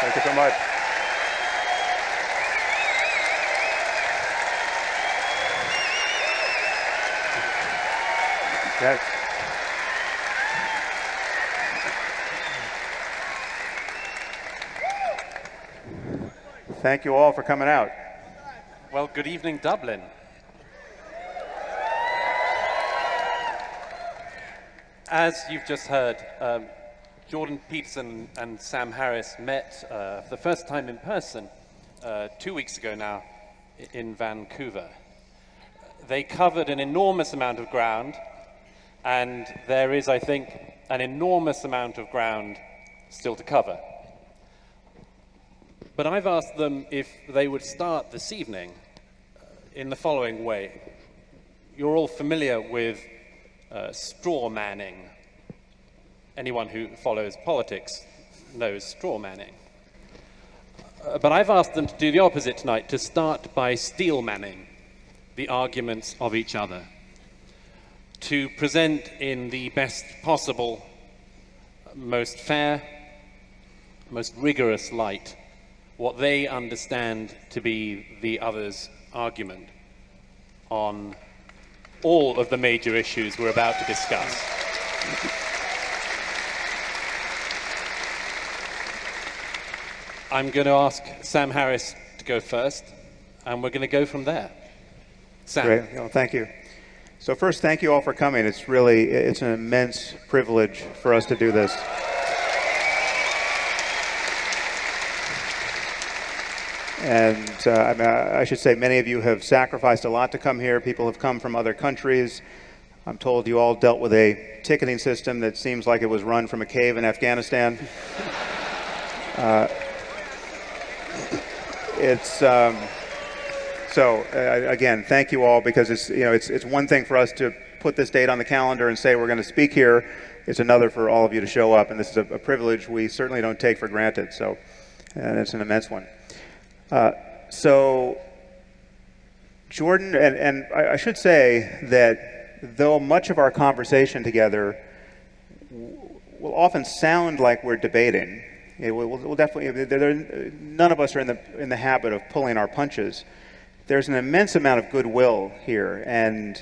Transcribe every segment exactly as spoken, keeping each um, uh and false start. Thank you so much. Yes. Thank you all for coming out. Well, good evening, Dublin. As you've just heard, um, Jordan Peterson and Sam Harris met uh, for the first time in person uh, two weeks ago now in Vancouver. They covered an enormous amount of ground, and there is, I think, an enormous amount of ground still to cover. But I've asked them if they would start this evening in the following way. You're all familiar with Uh, straw manning. Anyone who follows politics knows straw manning. Uh, but I've asked them to do the opposite tonight, to start by steel manning the arguments of each other, to present in the best possible, most fair, most rigorous light what they understand to be the other's argument on all of the major issues we're about to discuss. I'm going to ask Sam Harris to go first, and we're going to go from there. Sam. Great. Well, thank you. So first, thank you all for coming. It's really, it's an immense privilege for us to do this. And uh, I, mean, I should say many of you have sacrificed a lot to come here. People have come from other countries. I'm told you all dealt with a ticketing system that seems like it was run from a cave in Afghanistan. uh, it's um, so uh, again, thank you all, because it's you know it's it's one thing for us to put this date on the calendar and say we're going to speak here. It's another for all of you to show up, and this is a, a privilege we certainly don't take for granted. So, and it's an immense one. Uh, so, Jordan, and, and I, I should say that though much of our conversation together will often sound like we're debating, it will, we'll definitely, there, there, none of us are in the, in the habit of pulling our punches. There's an immense amount of goodwill here, and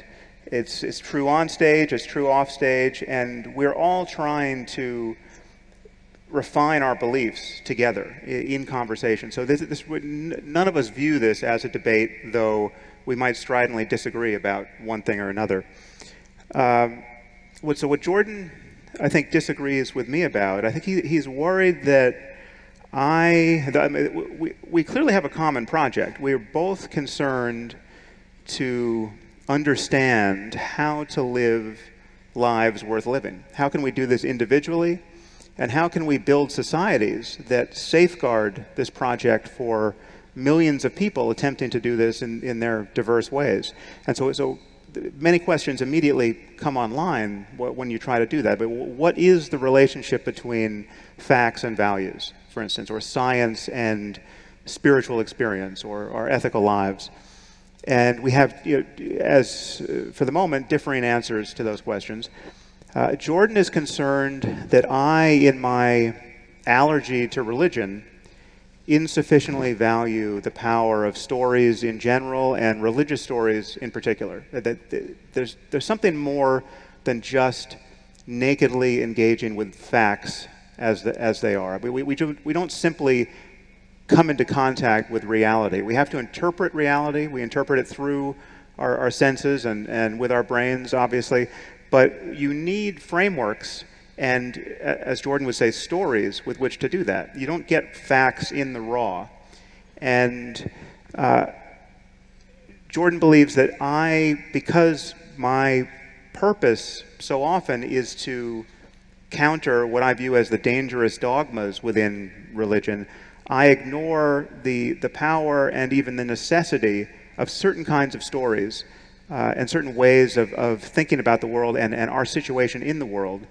it's, it's true on stage, it's true off stage, and we're all trying to refine our beliefs together in conversation. So this, this would, none of us view this as a debate, though we might stridently disagree about one thing or another. Um, what, so what Jordan, I think, disagrees with me about, I think he, he's worried that I, that, I mean, we, we clearly have a common project. We're both concerned to understand how to live lives worth living. How can we do this individually? And how can we build societies that safeguard this project for millions of people attempting to do this in, in their diverse ways? And so, so many questions immediately come online when you try to do that. But what is the relationship between facts and values, for instance, or science and spiritual experience, or our ethical lives? And we have, you know, as uh, for the moment, differing answers to those questions. Uh, Jordan is concerned that I, in my allergy to religion, insufficiently value the power of stories in general and religious stories in particular. That, that, that there's, there's something more than just nakedly engaging with facts as, the, as they are. We, we, we, do, we don't simply come into contact with reality. We have to interpret reality. We interpret it through our, our senses and, and with our brains, obviously. But you need frameworks and, as Jordan would say, stories with which to do that. You don't get facts in the raw. And uh, Jordan believes that I, because my purpose so often is to counter what I view as the dangerous dogmas within religion, I ignore the, the power and even the necessity of certain kinds of stories. Uh, and certain ways of, of thinking about the world and, and our situation in the world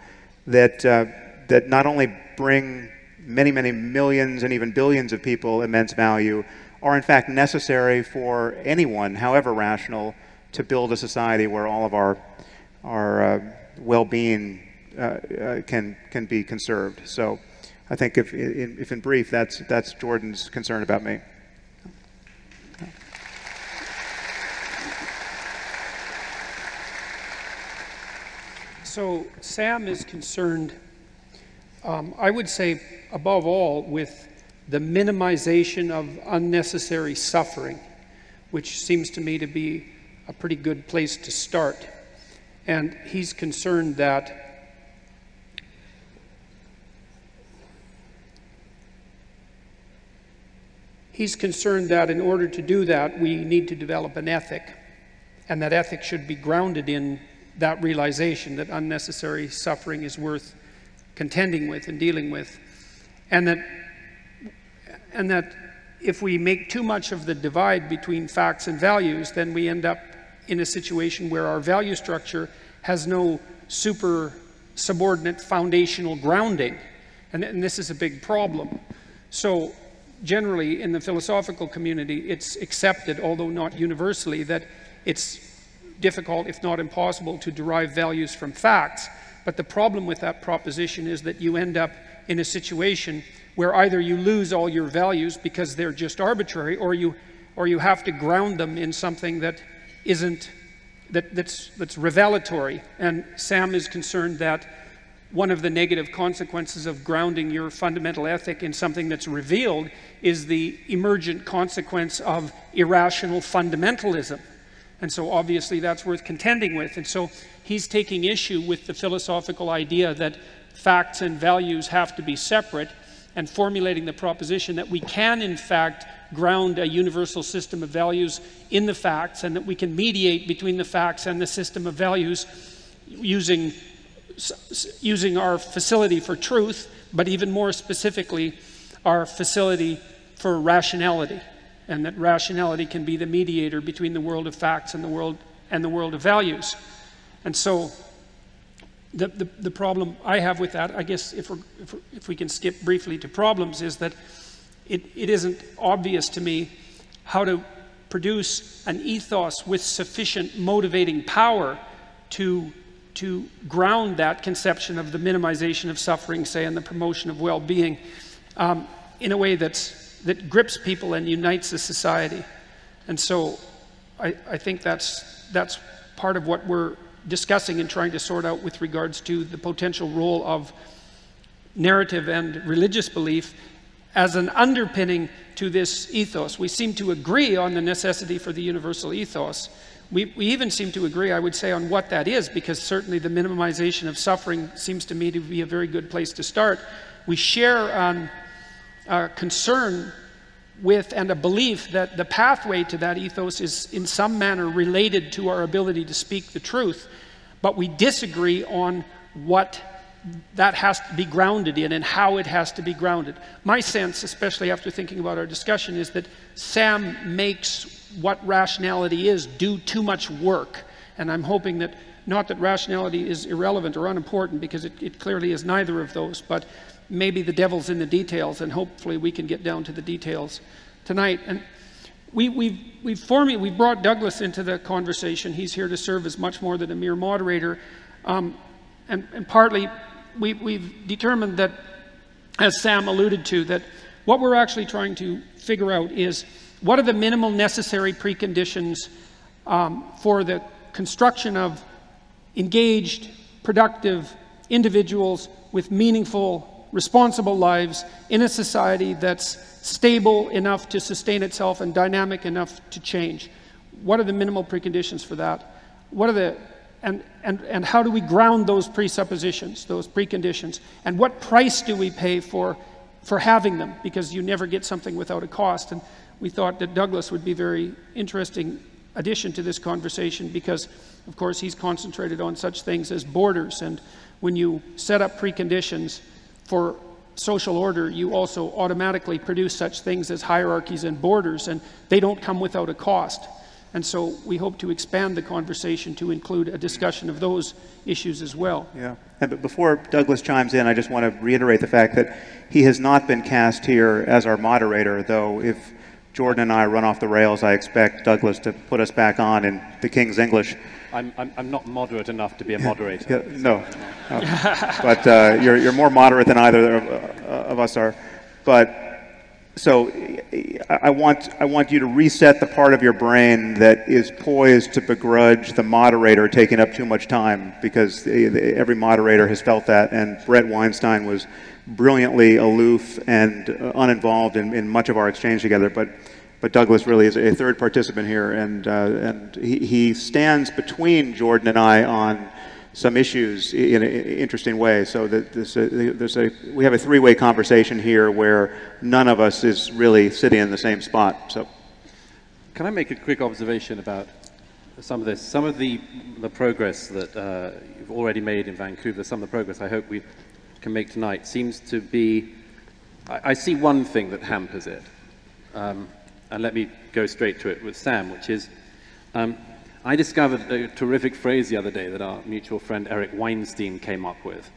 that, uh, that not only bring many, many millions and even billions of people immense value, are in fact necessary for anyone, however rational, to build a society where all of our, our uh, well-being uh, uh, can, can be conserved. So I think if, if in brief, that's, that's Jordan's concern about me. So Sam is concerned, um, I would say, above all, with the minimization of unnecessary suffering, which seems to me to be a pretty good place to start. And he's concerned that he's concerned that in order to do that, we need to develop an ethic, and that ethic should be grounded in that realization that unnecessary suffering is worth contending with and dealing with, and that, and that if we make too much of the divide between facts and values, then we end up in a situation where our value structure has no super subordinate foundational grounding, and, and this is a big problem. So generally in the philosophical community, it's accepted, although not universally, that it's difficult, if not impossible, to derive values from facts. But the problem with that proposition is that you end up in a situation where either you lose all your values because they're just arbitrary, or you, or you have to ground them in something that isn't, that, that's, that's revelatory. And Sam is concerned that one of the negative consequences of grounding your fundamental ethic in something that's revealed is the emergent consequence of irrational fundamentalism. And so obviously that's worth contending with. And so he's taking issue with the philosophical idea that facts and values have to be separate, and formulating the proposition that we can in fact ground a universal system of values in the facts, and that we can mediate between the facts and the system of values using, using our facility for truth, but even more specifically, our facility for rationality. And that rationality can be the mediator between the world of facts and the world and the world of values. And so the, the, the problem I have with that, I guess, if, we're, if, we're, if we can skip briefly to problems, is that it, it isn't obvious to me how to produce an ethos with sufficient motivating power to, to ground that conception of the minimization of suffering, say, and the promotion of well-being um, in a way that's that grips people and unites a society. And so I, I think that's, that's part of what we're discussing and trying to sort out with regards to the potential role of narrative and religious belief as an underpinning to this ethos. We seem to agree on the necessity for the universal ethos. We, we even seem to agree, I would say, on what that is, because certainly the minimization of suffering seems to me to be a very good place to start. We share um, Uh, concern with and a belief that the pathway to that ethos is in some manner related to our ability to speak the truth, but we disagree on what that has to be grounded in and how it has to be grounded. My sense, especially after thinking about our discussion, is that Sam makes what rationality is do too much work, and I'm hoping that, not that rationality is irrelevant or unimportant, because it, it clearly is neither of those, but maybe the devil's in the details, and hopefully we can get down to the details tonight. And we, we've, we've, formula, we've brought Douglas into the conversation. He's here to serve as much more than a mere moderator. Um, and, and partly we, we've determined that, as Sam alluded to, that what we're actually trying to figure out is what are the minimal necessary preconditions um, for the construction of engaged, productive individuals with meaningful, responsible lives in a society that's stable enough to sustain itself and dynamic enough to change. What are the minimal preconditions for that? What are the, and, and, and how do we ground those presuppositions, those preconditions? And what price do we pay for, for having them? Because you never get something without a cost. And we thought that Douglas would be a very interesting addition to this conversation because, of course, he's concentrated on such things as borders. And when you set up preconditions for social order, you also automatically produce such things as hierarchies and borders, and they don't come without a cost. And so we hope to expand the conversation to include a discussion of those issues as well. Yeah, and, but before Douglas chimes in, I just want to reiterate the fact that he has not been cast here as our moderator, though if Jordan and I run off the rails, I expect Douglas to put us back on in the King's English. I'm, I'm, I'm not moderate enough to be a moderator. Yeah, no, no. But uh, you're, you're more moderate than either of us are. But so I want, I want you to reset the part of your brain that is poised to begrudge the moderator taking up too much time, because they, they, every moderator has felt that, and Brett Weinstein was brilliantly aloof and uninvolved in, in much of our exchange together. But, but Douglas really is a third participant here, and, uh, and he, he stands between Jordan and I on some issues in an interesting way. So that this, uh, there's a, we have a three-way conversation here where none of us is really sitting in the same spot. So, can I make a quick observation about some of this? Some of the, the progress that uh, you've already made in Vancouver, some of the progress I hope we can make tonight, seems to be, I, I see one thing that hampers it. Um, and let me go straight to it with Sam, which is, um, I discovered a terrific phrase the other day that our mutual friend Eric Weinstein came up with.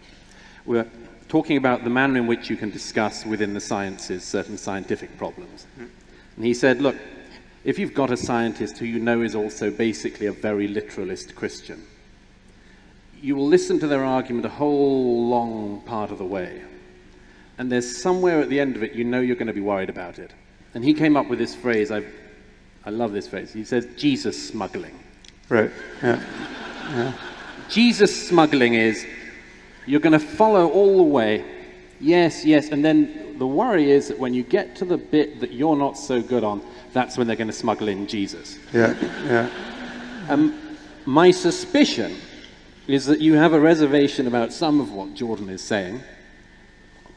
We were talking about the manner in which you can discuss within the sciences certain scientific problems. And he said, look, if you've got a scientist who you know is also basically a very literalist Christian, you will listen to their argument a whole long part of the way. And there's somewhere at the end of it, you know you're going to be worried about it. And he came up with this phrase, I've, I love this phrase, he says, Jesus smuggling. Right, yeah. Yeah. Jesus smuggling is, you're going to follow all the way, yes, yes, and then the worry is that when you get to the bit that you're not so good on, that's when they're going to smuggle in Jesus. Yeah, yeah. Um, my suspicion is that you have a reservation about some of what Jordan is saying,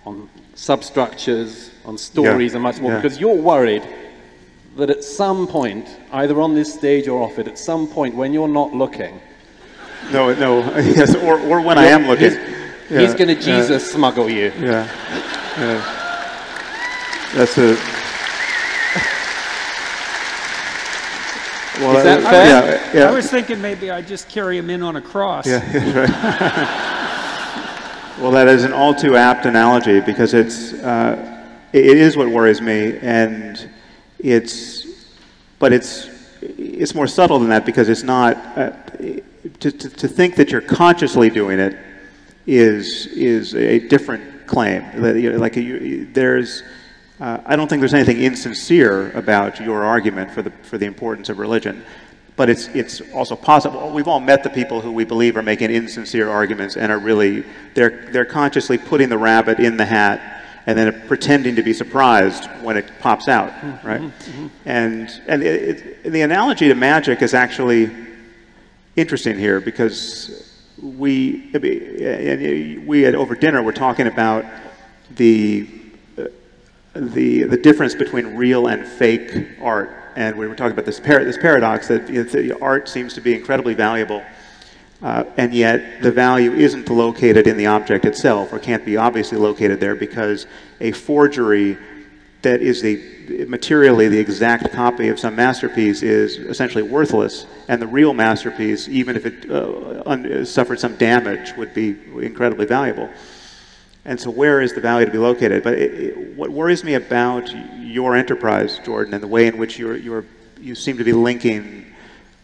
on substructures, on stories, yeah, and much more, yeah, because you're worried that at some point, either on this stage or off it, at some point when you're not looking... No, no, yes, or, or when I am looking. He's, yeah, he's going to Jesus yeah. smuggle you. Yeah, yeah. That's a... Well, is that I, fair? I was, yeah, yeah. I was thinking maybe I'd just carry him in on a cross. Yeah, right. Well, that is an all too apt analogy, because it's, uh, it is what worries me, and... It's, but it's, it's more subtle than that, because it's not, uh, to, to, to think that you're consciously doing it is, is a different claim. Like, you, there's, uh, I don't think there's anything insincere about your argument for the, for the importance of religion, but it's, it's also possible. We've all met the people who we believe are making insincere arguments and are really, they're, they're consciously putting the rabbit in the hat and then pretending to be surprised when it pops out, right? Mm-hmm. And, and it, it, the analogy to magic is actually interesting here, because we, we at, over dinner, were talking about the, the, the difference between real and fake art. And we were talking about this, par this paradox that the art seems to be incredibly valuable, Uh, and yet the value isn't located in the object itself, or can't be obviously located there, because a forgery that is the, materially the exact copy of some masterpiece is essentially worthless, and the real masterpiece, even if it uh, un suffered some damage, would be incredibly valuable. And so where is the value to be located? But it, it, what worries me about your enterprise, Jordan, and the way in which you're, you're, you seem to be linking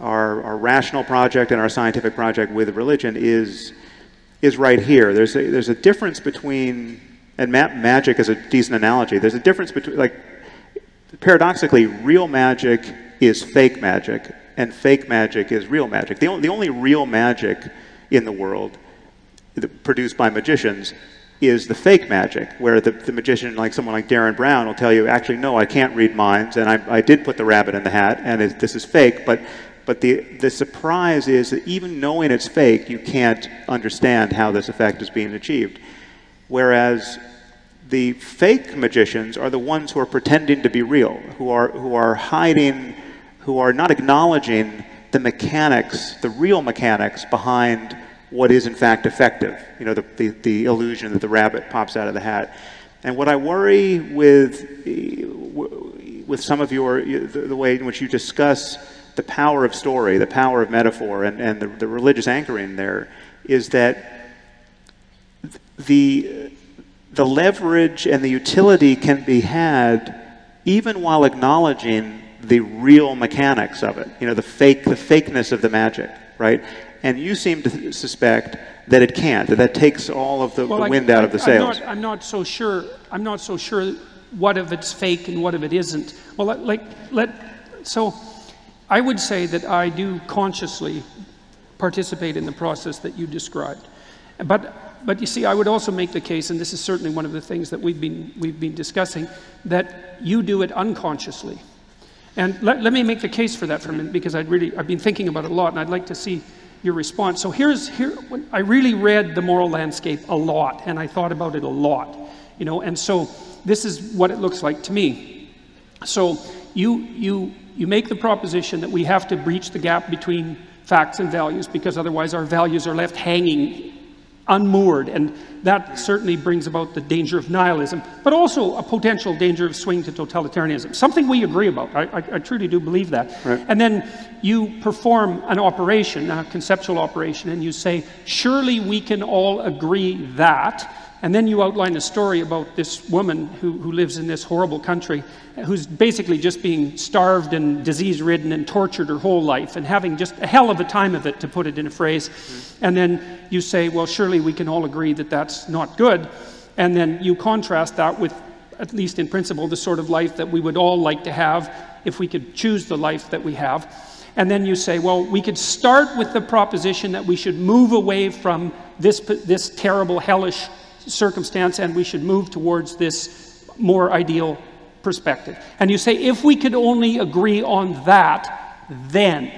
Our, our rational project and our scientific project with religion is, is right here. There's a, there's a difference between, and ma magic is a decent analogy, there's a difference between, like, paradoxically, real magic is fake magic, and fake magic is real magic. The, on, the only real magic in the world produced by magicians is the fake magic, where the, the magician, like someone like Darren Brown, will tell you, actually, no, I can't read minds, and I, I did put the rabbit in the hat, and it, this is fake, but But the, the surprise is that even knowing it's fake, you can't understand how this effect is being achieved. Whereas the fake magicians are the ones who are pretending to be real, who are, who are hiding, who are not acknowledging the mechanics, the real mechanics behind what is in fact effective. You know, the, the, the illusion that the rabbit pops out of the hat. And what I worry with, with some of your, the, the way in which you discuss the power of story, the power of metaphor, and, and the, the religious anchoring there, is that the, the leverage and the utility can be had even while acknowledging the real mechanics of it, you know, the, fake, the fakeness of the magic, right? and you seem to suspect that it can't, that that takes all of the, well, the I, wind out I, of the sails. I'm not, I'm not so sure. I'm not so sure what if it's fake and what if it isn't. Well, let, like, let, so I would say that I do consciously participate in the process that you described. But, but you see, I would also make the case, and this is certainly one of the things that we've been, we've been discussing, that you do it unconsciously. And let, let me make the case for that for a minute, because I'd really, I've been thinking about it a lot, and I'd like to see your response. So here's, here, I really read The Moral Landscape a lot, and I thought about it a lot, you know, and so this is what it looks like to me. So you, you, you make the proposition that we have to breach the gap between facts and values, because otherwise our values are left hanging unmoored, and that certainly brings about the danger of nihilism, but also a potential danger of swing to totalitarianism, something we agree about. I, I, I truly do believe that. Right. And then you perform an operation, a conceptual operation, and you say, surely we can all agree that, and then you outline a story about this woman who, who lives in this horrible country, who's basically just being starved and disease-ridden and tortured her whole life and having just a hell of a time of it, to put it in a phrase. Mm-hmm. And then you say, well, surely we can all agree that that's not good. And then you contrast that with, at least in principle, the sort of life that we would all like to have if we could choose the life that we have. And then you say, well, we could start with the proposition that we should move away from this, this terrible, hellish circumstance, and we should move towards this more ideal perspective. And you say, if we could only agree on that, then,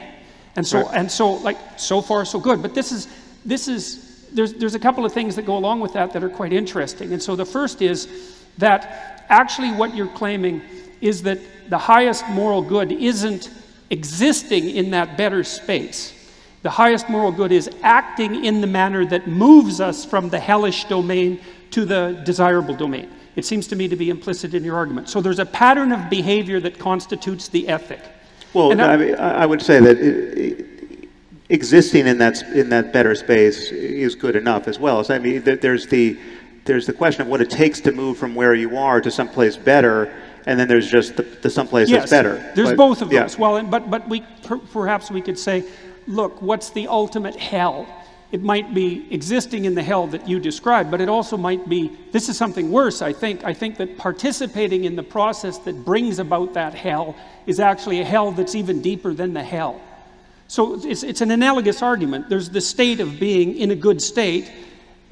and so right. and so, like, so far so good. But this is this is there's there's a couple of things that go along with that that are quite interesting. And so the first is that actually what you're claiming is that the highest moral good isn't existing in that better space. The highest moral good is acting in the manner that moves us from the hellish domain to the desirable domain. It seems to me to be implicit in your argument. So there's a pattern of behavior that constitutes the ethic. Well, I, I, mean, I would say that it, it, existing in that, in that better space is good enough as well. So, I mean, there's the, there's the question of what it takes to move from where you are to someplace better, and then there's just the, the someplace yes, that's better. There's but, both of those. Yeah. Well, but, but we, per, perhaps we could say, look, what's the ultimate hell? It might be existing in the hell that you described, but it also might be, this is something worse, I think. I think that participating in the process that brings about that hell is actually a hell that's even deeper than the hell. So it's, it's an analogous argument. There's the state of being in a good state,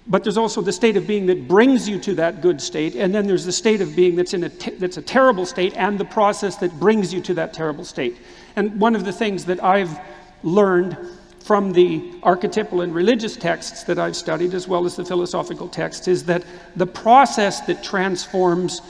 but there's also the state of being that brings you to that good state, and then there's the state of being that's in a t that's a terrible state, and the process that brings you to that terrible state. And one of the things that I've learned from the archetypal and religious texts that I've studied, as well as the philosophical texts, is that the process that transforms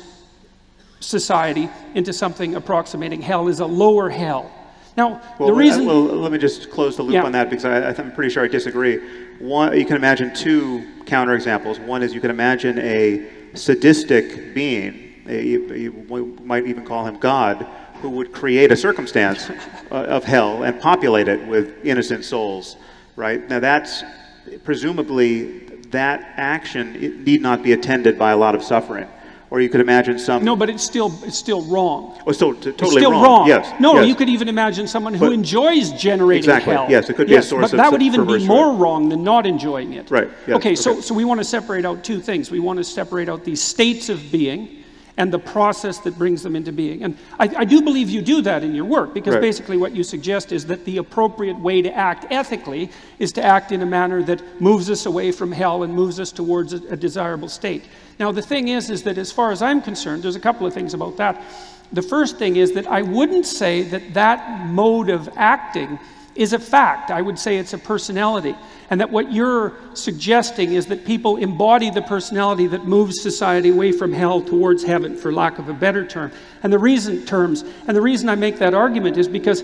society into something approximating hell is a lower hell. Now, well, the reason... I, well, let me just close the loop yeah. on that, because I, I'm pretty sure I disagree. One, you can imagine two counterexamples. One is you can imagine a sadistic being, a, you might even call him God, who would create a circumstance uh, of hell and populate it with innocent souls, right? Now that's, presumably, that action it need not be attended by a lot of suffering. Or you could imagine some... No, but it's still, it's still wrong. Oh, so, totally it's still wrong. wrong. Yes. No, yes. you could even imagine someone who but, enjoys generating exactly, hell. Yes, it could be yes, a source but of... But that would even be more right. wrong than not enjoying it. Right. Yes, okay, okay, so so we want to separate out two things. We want to separate out these states of being and the process that brings them into being. And I, I do believe you do that in your work, because right. basically what you suggest is that the appropriate way to act ethically is to act in a manner that moves us away from hell and moves us towards a, a desirable state. Now the thing is, is that as far as I'm concerned, there's a couple of things about that. The first thing is that I wouldn't say that that mode of acting is a fact. I would say it's a personality. And that what you're suggesting is that people embody the personality that moves society away from hell towards heaven, for lack of a better term. And the reason terms, and the reason I make that argument is because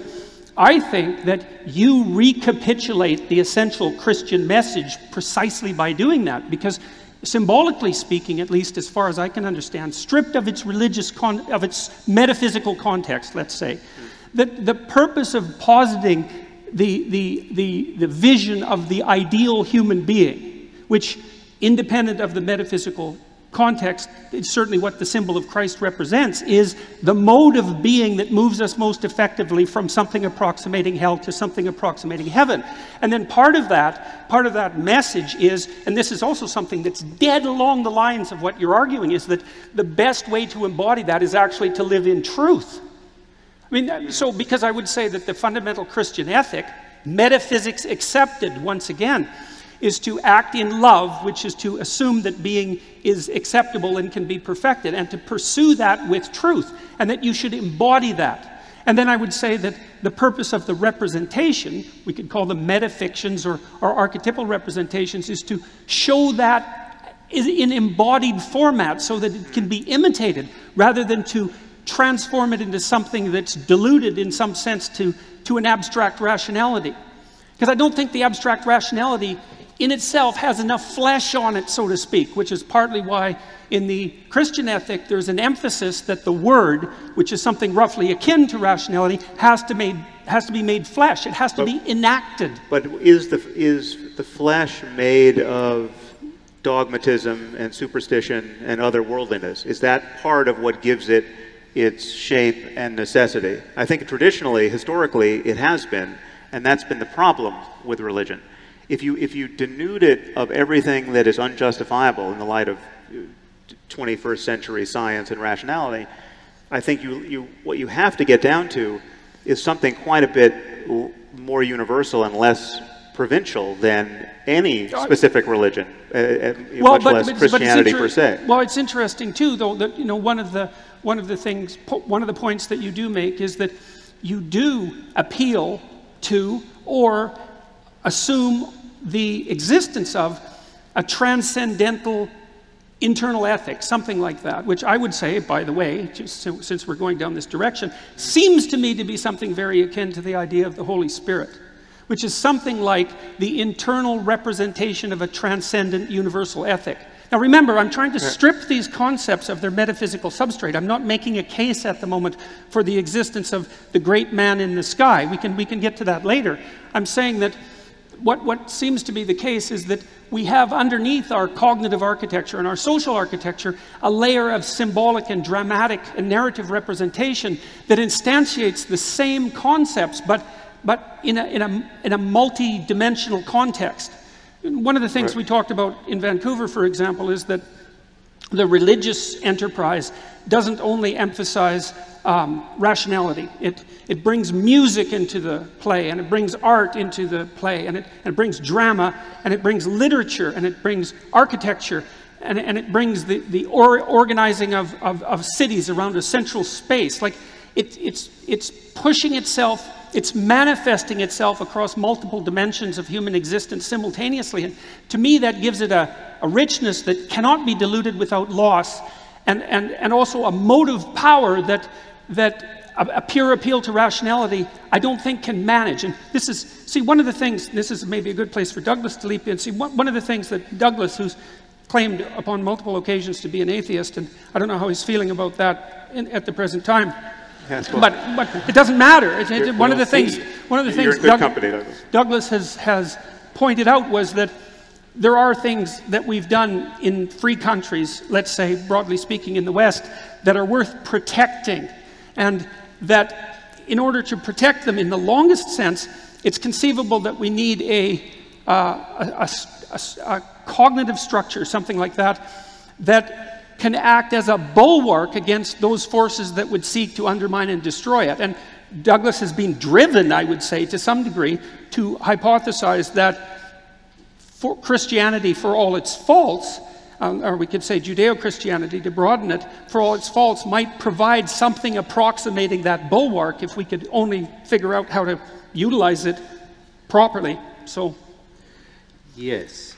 I think that you recapitulate the essential Christian message precisely by doing that. Because symbolically speaking, at least as far as I can understand, stripped of its religious, con of its metaphysical context, let's say, that the purpose of positing The, the, the, the vision of the ideal human being, which, independent of the metaphysical context, it's certainly what the symbol of Christ represents, is the mode of being that moves us most effectively from something approximating hell to something approximating heaven. And then part of that, part of that message is, and this is also something that's dead along the lines of what you're arguing, is that the best way to embody that is actually to live in truth. I mean, so because I would say that the fundamental Christian ethic, metaphysics accepted once again, is to act in love, which is to assume that being is acceptable and can be perfected, and to pursue that with truth, and that you should embody that. And then I would say that the purpose of the representation, we could call them metafictions or, or archetypal representations, is to show that in embodied format so that it can be imitated, rather than to transform it into something that's diluted in some sense to, to an abstract rationality. Because I don't think the abstract rationality in itself has enough flesh on it, so to speak, which is partly why in the Christian ethic there's an emphasis that the word, which is something roughly akin to rationality, has to, made, has to be made flesh. It has to but, be enacted. But is the, is the flesh made of dogmatism and superstition and otherworldliness? Is that part of what gives it its shape and necessity? I think traditionally, historically, it has been, and that's been the problem with religion. If you, if you denude it of everything that is unjustifiable in the light of twenty-first century science and rationality, I think you, you, what you have to get down to is something quite a bit more universal and less provincial than any specific religion, uh, well, much but, less but, Christianity but per se. Well, it's interesting too, though, that you know, one of the, one of the things, one of the points that you do make is that you do appeal to or assume the existence of a transcendental internal ethics, something like that, which I would say, by the way, just since we're going down this direction, seems to me to be something very akin to the idea of the Holy Spirit, which is something like the internal representation of a transcendent universal ethic. Now remember, I'm trying to strip these concepts of their metaphysical substrate. I'm not making a case at the moment for the existence of the great man in the sky. We can, we can get to that later. I'm saying that what, what seems to be the case is that we have underneath our cognitive architecture and our social architecture a layer of symbolic and dramatic and narrative representation that instantiates the same concepts, but, but in a, in a, in a multi-dimensional context. One of the things [S2] Right. [S1] We talked about in Vancouver, for example, is that the religious enterprise doesn't only emphasize um, rationality. It, it brings music into the play, and it brings art into the play, and it, and it brings drama, and it brings literature, and it brings architecture, and, and it brings the, the or organizing of, of, of cities around a central space. Like it, it's, it's pushing itself. It's manifesting itself across multiple dimensions of human existence simultaneously. And to me, that gives it a, a richness that cannot be diluted without loss, and, and, and also a motive power that, that a, a pure appeal to rationality, I don't think can manage. And this is, see, one of the things, this is maybe a good place for Douglas to leap in. See, one, one of the things that Douglas, who's claimed upon multiple occasions to be an atheist, and I don't know how he's feeling about that in, at the present time, Yes, well, but, but it doesn't matter. It, it, one, of the things, one of the things Doug, company, Douglas. Douglas has, has pointed out was that there are things that we've done in free countries, let's say, broadly speaking, in the West, that are worth protecting. And that in order to protect them in the longest sense, it's conceivable that we need a, uh, a, a, a, a cognitive structure, something like that, that can act as a bulwark against those forces that would seek to undermine and destroy it. And Douglas has been driven, I would say, to some degree, to hypothesize that for Christianity, for all its faults, um, or we could say Judeo-Christianity, to broaden it, for all its faults, might provide something approximating that bulwark if we could only figure out how to utilize it properly. So, yes.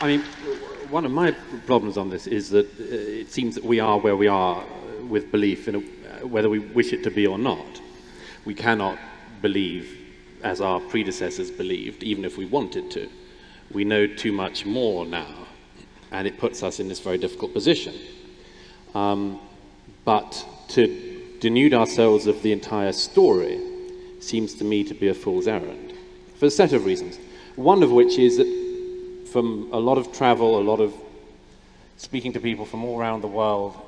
I mean, one of my problems on this is that it seems that we are where we are with belief, in a, whether we wish it to be or not. We cannot believe as our predecessors believed, even if we wanted to. We know too much more now, and it puts us in this very difficult position. Um, but to denude ourselves of the entire story seems to me to be a fool's errand. for a set of reasons. One of which is that from a lot of travel, a lot of speaking to people from all around the world,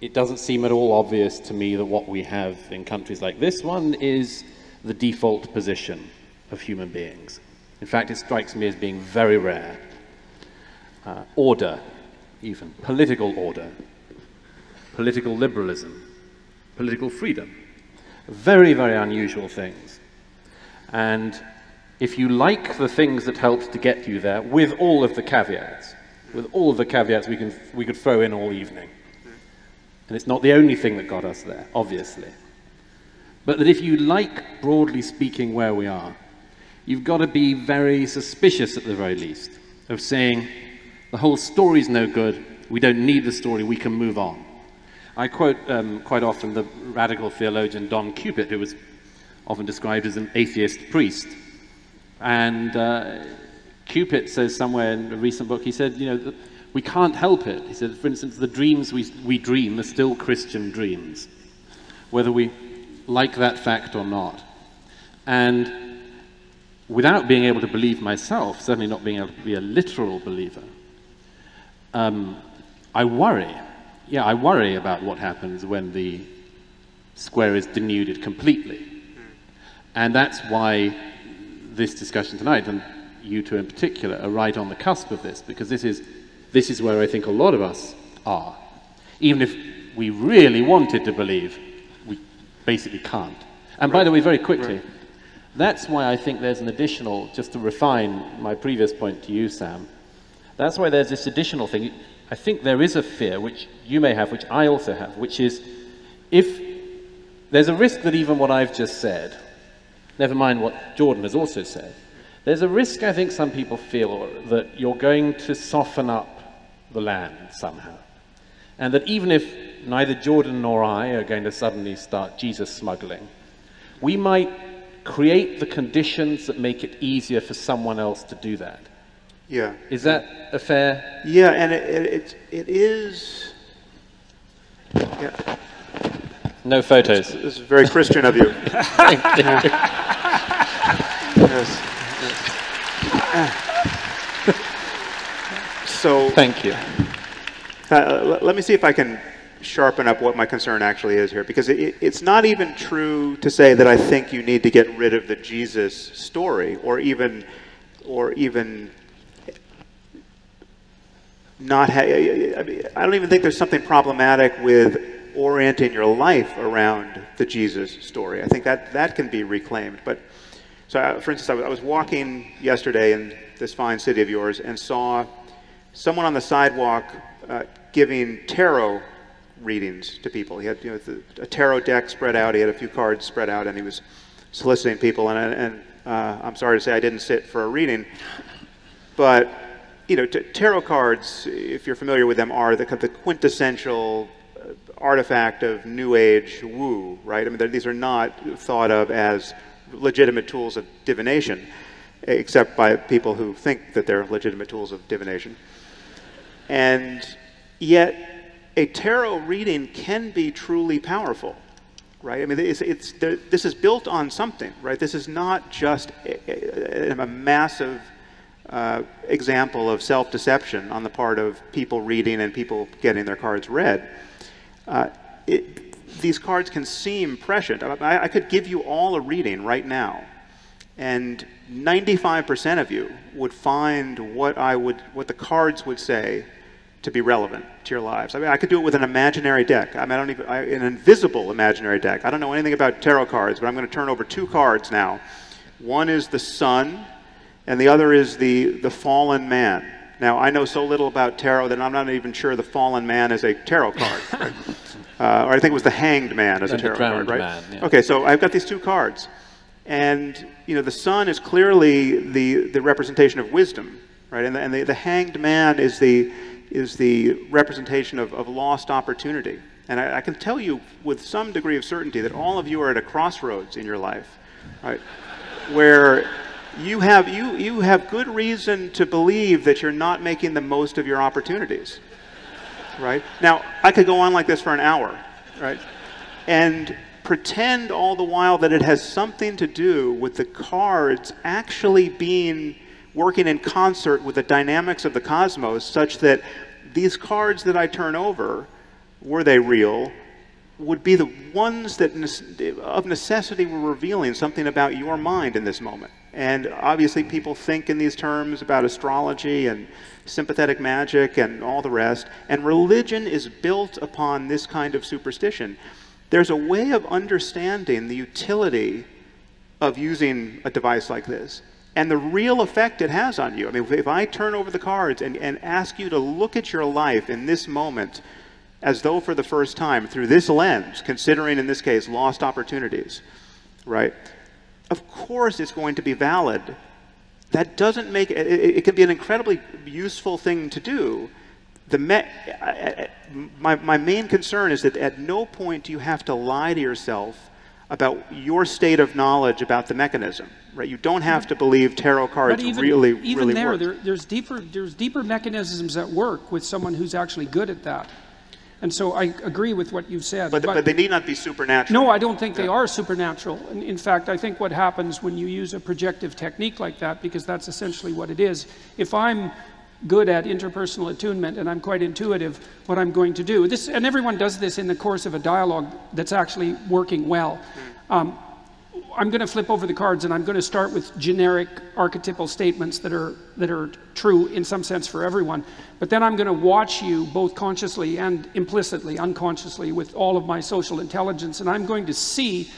it doesn't seem at all obvious to me that what we have in countries like this one is the default position of human beings. In fact, it strikes me as being very rare. Uh, order, even, political order, political liberalism, political freedom. Very, very unusual things. And if you like the things that helped to get you there, with all of the caveats, with all of the caveats we, can, we could throw in all evening. And it's not the only thing that got us there, obviously. But that if you like, broadly speaking, where we are, you've got to be very suspicious, at the very least, of saying, the whole story's no good, we don't need the story, we can move on. I quote um, quite often the radical theologian Don Cupitt, who was often described as an atheist priest. And uh, Cupitt says somewhere in a recent book, he said, you know, we can't help it. He said, for instance, the dreams we, we dream are still Christian dreams, whether we like that fact or not. And without being able to believe myself, certainly not being able to be a literal believer, um, I worry. Yeah, I worry about what happens when the square is denuded completely. And that's why this discussion tonight, and you two in particular, are right on the cusp of this, because this is This is where I think a lot of us are. Even if we really wanted to believe, we basically can't. And right. By the way, very quickly, right. That's why I think there's an additional, just to refine my previous point to you, Sam, that's why there's this additional thing. I think there is a fear, which you may have, which I also have, which is if there's a risk that even what I've just said, never mind what Jordan has also said, there's a risk, I think some people feel, that you're going to soften up the land somehow. And that even if neither Jordan nor I are going to suddenly start Jesus smuggling, we might create the conditions that make it easier for someone else to do that. Yeah. Is that a fair? Yeah, and it, it, it, it is... Yeah. No photos. This, this is very Christian of you. Thank you. Yeah. Yes. So, thank you. Uh, let me see if I can sharpen up what my concern actually is here, because it, it's not even true to say that I think you need to get rid of the Jesus story, or even, or even not. Ha I mean, I don't even think there's something problematic with orienting your life around the Jesus story. I think that that can be reclaimed, but. So, for instance, I was walking yesterday in this fine city of yours and saw someone on the sidewalk uh, giving tarot readings to people. He had, you know, a tarot deck spread out, he had a few cards spread out, and he was soliciting people. And, and uh, I'm sorry to say I didn't sit for a reading, but you know, t tarot cards, if you're familiar with them, are the, the quintessential artifact of New Age woo, right? I mean, these are not thought of as legitimate tools of divination, except by people who think that they're legitimate tools of divination. And yet, a tarot reading can be truly powerful, right? I mean, it's, it's, this is built on something, right? This is not just a, a, a massive uh, example of self-deception on the part of people reading and people getting their cards read. Uh, it, These cards can seem prescient. I, I could give you all a reading right now, and ninety-five percent of you would find what I would, what the cards would say, to be relevant to your lives. I mean, I could do it with an imaginary deck. I mean, I don't even, I, an invisible imaginary deck. I don't know anything about tarot cards, but I'm going to turn over two cards now. One is the sun, and the other is the the fallen man. Now, I know so little about tarot that I'm not even sure the fallen man is a tarot card. Right? Uh, or I think it was the hanged man as and a tarot card, right? Man, yeah. Okay, so I've got these two cards. And, you know, the sun is clearly the, the representation of wisdom, right? And the, and the, the hanged man is the, is the representation of, of lost opportunity. And I, I can tell you with some degree of certainty that all of you are at a crossroads in your life, right? Where you have, you, you have good reason to believe that you're not making the most of your opportunities. Right? Now, I could go on like this for an hour, right? And pretend all the while that it has something to do with the cards actually being working in concert with the dynamics of the cosmos, such that these cards that I turn over, were they real, would be the ones that of necessity were revealing something about your mind in this moment. And obviously people think in these terms about astrology and sympathetic magic and all the rest, and religion is built upon this kind of superstition. There's a way of understanding the utility of using a device like this and the real effect it has on you. I mean, if I turn over the cards and, and ask you to look at your life in this moment as though for the first time through this lens, considering in this case lost opportunities, right? Of course it's going to be valid. That doesn't make, it, it can be an incredibly useful thing to do. The me, my, my main concern is that at no point do you have to lie to yourself about your state of knowledge about the mechanism, right? You don't have to believe tarot cards even, really, even really there, work. There, there's deeper, there's deeper mechanisms at work with someone who's actually good at that. And so I agree with what you've said. But, but, but they need not be supernatural. No, I don't think yeah. they are supernatural. In, in fact, I think what happens when you use a projective technique like that, because that's essentially what it is. If I'm good at interpersonal attunement and I'm quite intuitive, what I'm going to do, this, and everyone does this in the course of a dialogue that's actually working well. Mm. Um, I'm going to flip over the cards and I'm going to start with generic archetypal statements that are that are true in some sense for everyone. But then I'm going to watch you both consciously and implicitly, unconsciously, with all of my social intelligence. And I'm going to see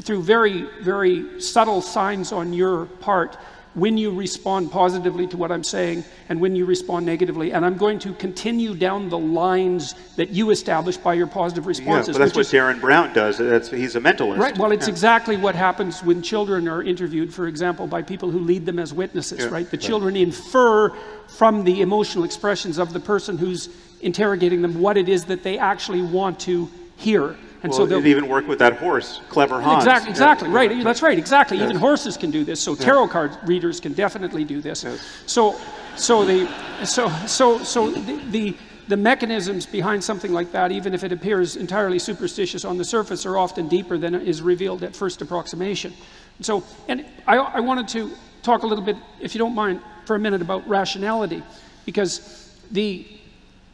through very, very subtle signs on your part when you respond positively to what I'm saying and when you respond negatively. And I'm going to continue down the lines that you establish by your positive responses. Yeah, well, that's what is, Darren Brown does. That's, he's a mentalist. Right. Well, it's yeah. exactly what happens when children are interviewed, for example, by people who lead them as witnesses, yeah, right? The right. children infer from the emotional expressions of the person who's interrogating them what it is that they actually want to hear. And well, so it even work with that horse, clever Hans. Exactly, exactly, yeah. right. That's right, exactly. Yes. Even horses can do this. So tarot card readers can definitely do this. Yes. So, so the, so so so the, the the mechanisms behind something like that, even if it appears entirely superstitious on the surface, are often deeper than is revealed at first approximation. So, and I, I wanted to talk a little bit, if you don't mind, for a minute about rationality, because the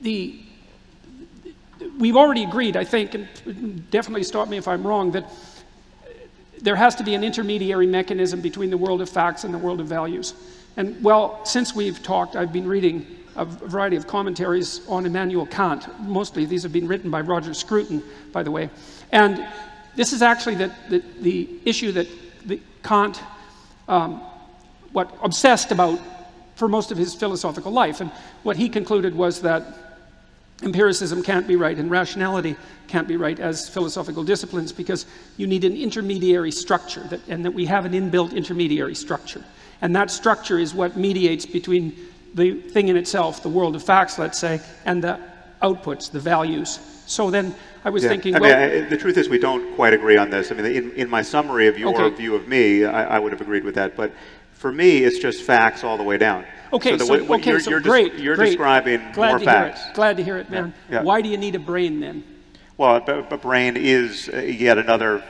the. We've already agreed, I think, and definitely stop me if I'm wrong, that there has to be an intermediary mechanism between the world of facts and the world of values. And well, since we've talked, I've been reading a variety of commentaries on Immanuel Kant. Mostly these have been written by Roger Scruton, by the way. And this is actually the, the, the issue that the Kant um, what obsessed about for most of his philosophical life. And what he concluded was that empiricism can't be right and rationality can't be right as philosophical disciplines, because you need an intermediary structure, that, and that we have an inbuilt intermediary structure. And that structure is what mediates between the thing in itself, the world of facts, let's say, and the outputs, the values. So then I was yeah. thinking, I well, mean, I, the truth is we don't quite agree on this. I mean, in, in my summary of your okay. view of me, I, I would have agreed with that. But for me, it's just facts all the way down. Okay, so, so, what, what okay, you're, so you're great. You're great. describing Glad more to facts. Hear it. Glad to hear it, man. Yeah. Yeah. Why do you need a brain then? Well, a brain is yet another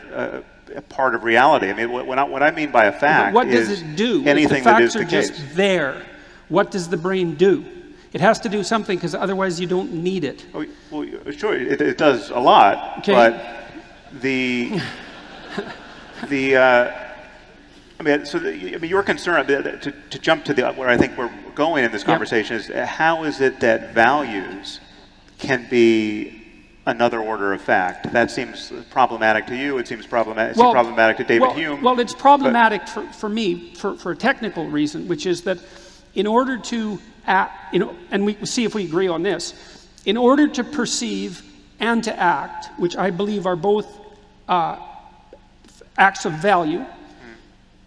uh, part of reality. I mean, what, what I mean by a fact what is does it do? anything that is the case. The facts are just there. What does the brain do? It has to do something, because otherwise you don't need it. Oh, well, sure, it, it does a lot, okay. but the the. Uh, I mean, so the, I mean, your concern, to, to jump to the, where I think we're going in this conversation, yep. is how is it that values can be another order of fact? That seems problematic to you. It seems problematic, well, it seems problematic to David well, Hume. Well, it's problematic for, for me for, for a technical reason, which is that in order to, act, you know, and we see if we agree on this, in order to perceive and to act, which I believe are both uh, acts of value,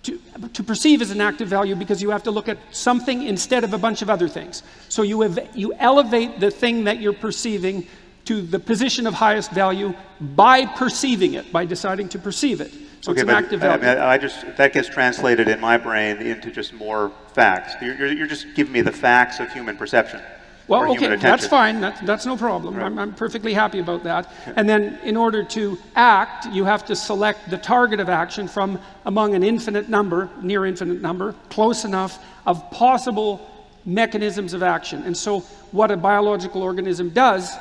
To, to perceive is an act of value because you have to look at something instead of a bunch of other things. So you, ev you elevate the thing that you're perceiving to the position of highest value by perceiving it, by deciding to perceive it. So okay, it's an but, act of value. I, mean, I just, that gets translated in my brain into just more facts. You're, you're, you're just giving me the facts of human perception. Well, okay, that's fine. That, that's no problem. Right. I'm, I'm perfectly happy about that. Okay. And then in order to act, you have to select the target of action from among an infinite number, near infinite number, close enough, of possible mechanisms of action. And so what a biological organism does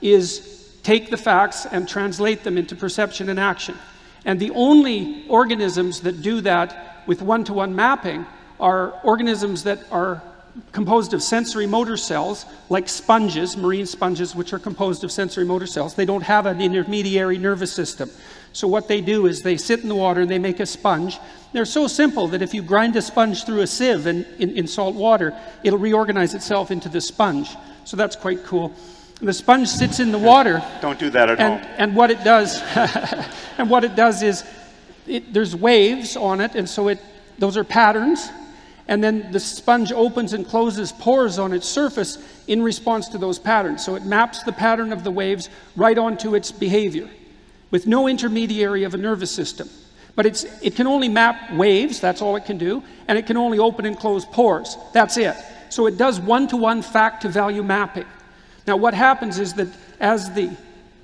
is take the facts and translate them into perception and action. And the only organisms that do that with one-to-one mapping are organisms that are composed of sensory motor cells, like sponges, marine sponges, which are composed of sensory motor cells. They don't have an intermediary nervous system. So what they do is they sit in the water and they make a sponge. They're so simple that if you grind a sponge through a sieve in, in, in salt water, it'll reorganize itself into the sponge. So that's quite cool. And the sponge sits in the water. Don't do that at all. And what it does, and what it does is, it, there's waves on it, and so it, those are patterns. And then the sponge opens and closes pores on its surface in response to those patterns. So it maps the pattern of the waves right onto its behavior, with no intermediary of a nervous system. But it's, it can only map waves, that's all it can do, and it can only open and close pores, that's it. So it does one-to-one fact-to-value mapping. Now what happens is that as the,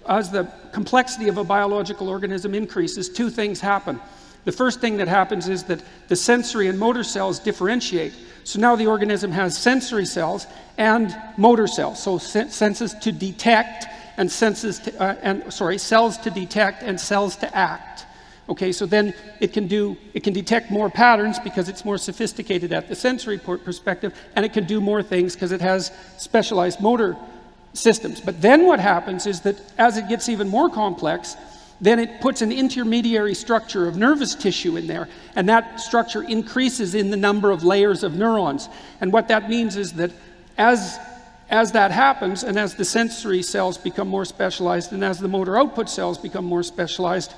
as the complexity of a biological organism increases, two things happen. The first thing that happens is that the sensory and motor cells differentiate. So now the organism has sensory cells and motor cells, so sen senses to detect and senses to, uh, and sorry, cells to detect and cells to act. Okay, so then it can do, it can detect more patterns because it's more sophisticated at the sensory perspective, and it can do more things because it has specialized motor systems. But then what happens is that as it gets even more complex, then it puts an intermediary structure of nervous tissue in there, and that structure increases in the number of layers of neurons. And what that means is that as As that happens, and as the sensory cells become more specialized, and as the motor output cells become more specialized,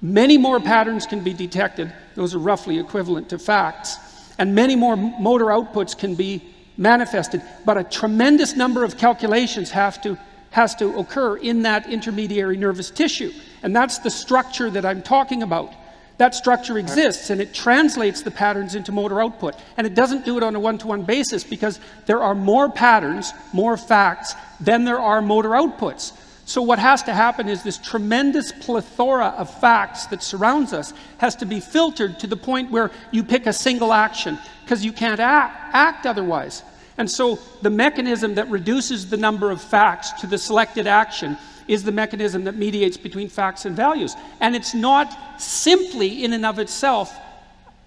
many more patterns can be detected. Those are roughly equivalent to facts. And many more motor outputs can be manifested. But a tremendous number of calculations have to, has to occur in that intermediary nervous tissue. And that's the structure that I'm talking about. That structure exists, and it translates the patterns into motor output. And it doesn't do it on a one-to-one basis because there are more patterns, more facts, than there are motor outputs. So what has to happen is this tremendous plethora of facts that surrounds us has to be filtered to the point where you pick a single action because you can't act, act otherwise. And so the mechanism that reduces the number of facts to the selected action is the mechanism that mediates between facts and values. And it's not simply in and of itself,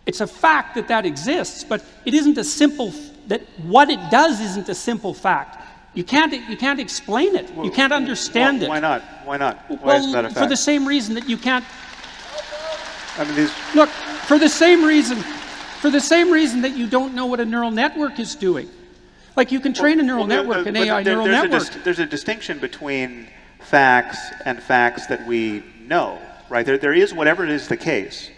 it's a fact that that exists, but it isn't a simple, that what it does isn't a simple fact. You can't, you can't explain it, you can't understand well, why it. Why not? Why not? Why well, isn't that a fact? For the same reason that you can't... I mean, these... Look, for the same reason, for the same reason that you don't know what a neural network is doing. Like you can train well, a neural well, network, an A I there, neural there's network. A there's a distinction between facts and facts that we know, right? There, there is whatever it is the case,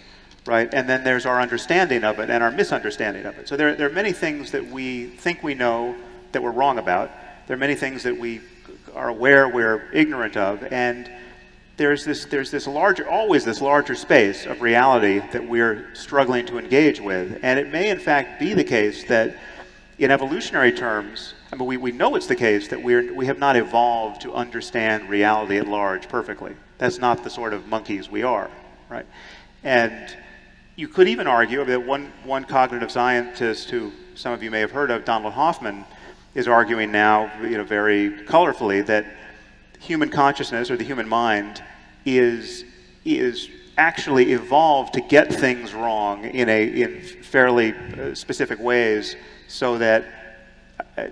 right? And then there's our understanding of it and our misunderstanding of it. So there, there are many things that we think we know that we're wrong about. There are many things that we are aware we're ignorant of. And there's this, there's this larger, always this larger space of reality that we're struggling to engage with. And it may in fact be the case that in evolutionary terms, I mean, we, we know it's the case that we're, we have not evolved to understand reality at large perfectly. That's not the sort of monkeys we are, right? And you could even argue that one, one cognitive scientist who some of you may have heard of, Donald Hoffman, is arguing now, you know, very colorfully that human consciousness or the human mind is, is actually evolved to get things wrong in, a, in fairly specific ways so that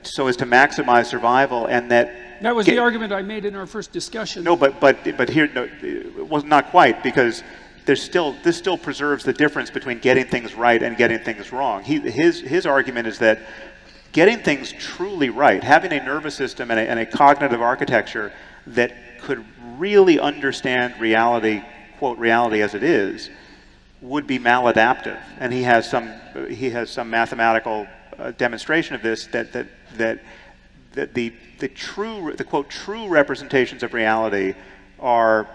so as to maximize survival, and that that was the argument I made in our first discussion. No, but but but here, no, it was not quite, because there's still this still preserves the difference between getting things right and getting things wrong. He, his his argument is that getting things truly right, having a nervous system and a, and a cognitive architecture that could really understand reality, quote reality as it is, would be maladaptive. And he has some he has some mathematical a demonstration of this, that that that that the the true the quote true representations of reality are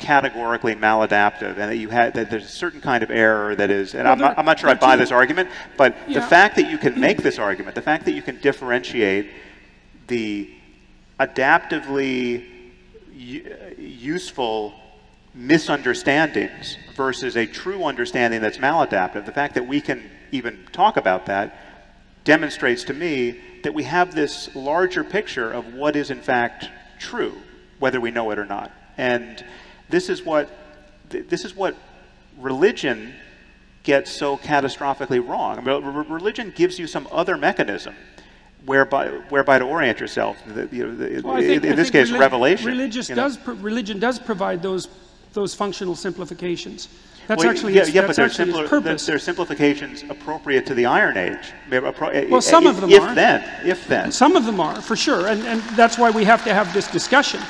categorically maladaptive, and that you had that there's a certain kind of error that is. And well, I'm, not, I'm not sure I buy this argument, but yeah. The fact that you can make this argument, the fact that you can differentiate the adaptively useful misunderstandings versus a true understanding that's maladaptive. The fact that we can even talk about that demonstrates to me that we have this larger picture of what is in fact true, whether we know it or not. And this is what, this is what religion gets so catastrophically wrong. I mean, religion gives you some other mechanism whereby, whereby to orient yourself. The, you know, the, well, I think, in I this case, revelation. Religious does pro religion does provide those those functional simplifications. That's well, actually yeah, its, yeah, that's but actually its purpose. They're simplifications appropriate to the Iron Age. Well, some if, of them if are. If then, if then. Some of them are, for sure, and, and that's why we have to have this discussion,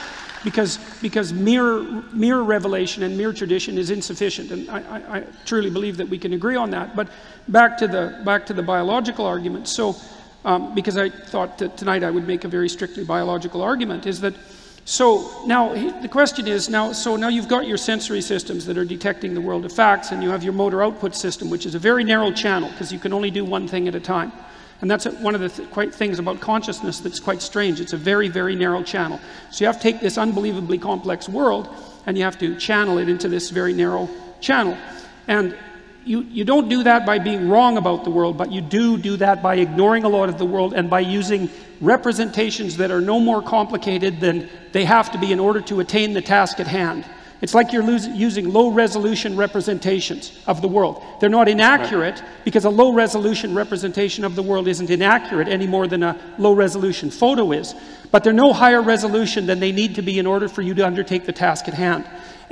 because because mere mere revelation and mere tradition is insufficient, and I, I, I truly believe that we can agree on that. But back to the back to the biological argument. So. Um, because I thought that tonight I would make a very strictly biological argument, is that, so now the question is now, so now you've got your sensory systems that are detecting the world of facts, and you have your motor output system, which is a very narrow channel because you can only do one thing at a time. And that's one of the th quite things about consciousness that's quite strange. It's a very, very narrow channel. So you have to take this unbelievably complex world and you have to channel it into this very narrow channel. And You, you don't do that by being wrong about the world, but you do do that by ignoring a lot of the world and by using representations that are no more complicated than they have to be in order to attain the task at hand. It's like you're using low-resolution representations of the world. They're not inaccurate, because a low-resolution representation of the world isn't inaccurate any more than a low-resolution photo is. But they're no higher resolution than they need to be in order for you to undertake the task at hand.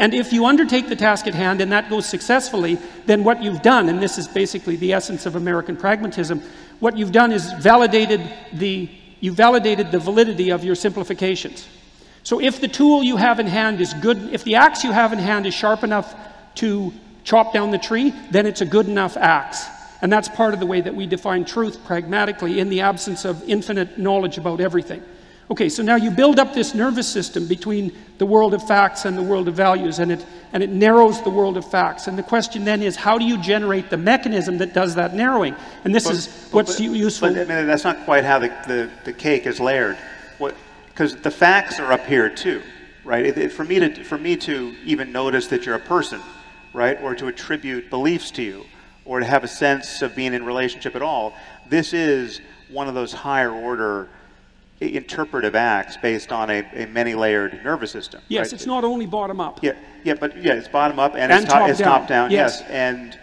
And if you undertake the task at hand and that goes successfully, then what you've done, and this is basically the essence of American pragmatism, what you've done is validated the, you validated the validity of your simplifications. So if the tool you have in hand is good, if the axe you have in hand is sharp enough to chop down the tree, then it's a good enough axe. And that's part of the way that we define truth pragmatically in the absence of infinite knowledge about everything. Okay, so now you build up this nervous system between the world of facts and the world of values, and it, and it narrows the world of facts. And the question then is, how do you generate the mechanism that does that narrowing? And this but, is but, what's but, useful. But I mean, that's not quite how the, the, the cake is layered. Because the facts are up here too, right? It, it, for, me to, for me to even notice that you're a person, right? Or to attribute beliefs to you, or to have a sense of being in relationship at all, this is one of those higher order interpretive acts based on a, a many-layered nervous system. Yes, right? It's not only bottom-up. Yeah, yeah, but yeah, it's bottom-up and, and it's top-down. It's top down, yes. yes, and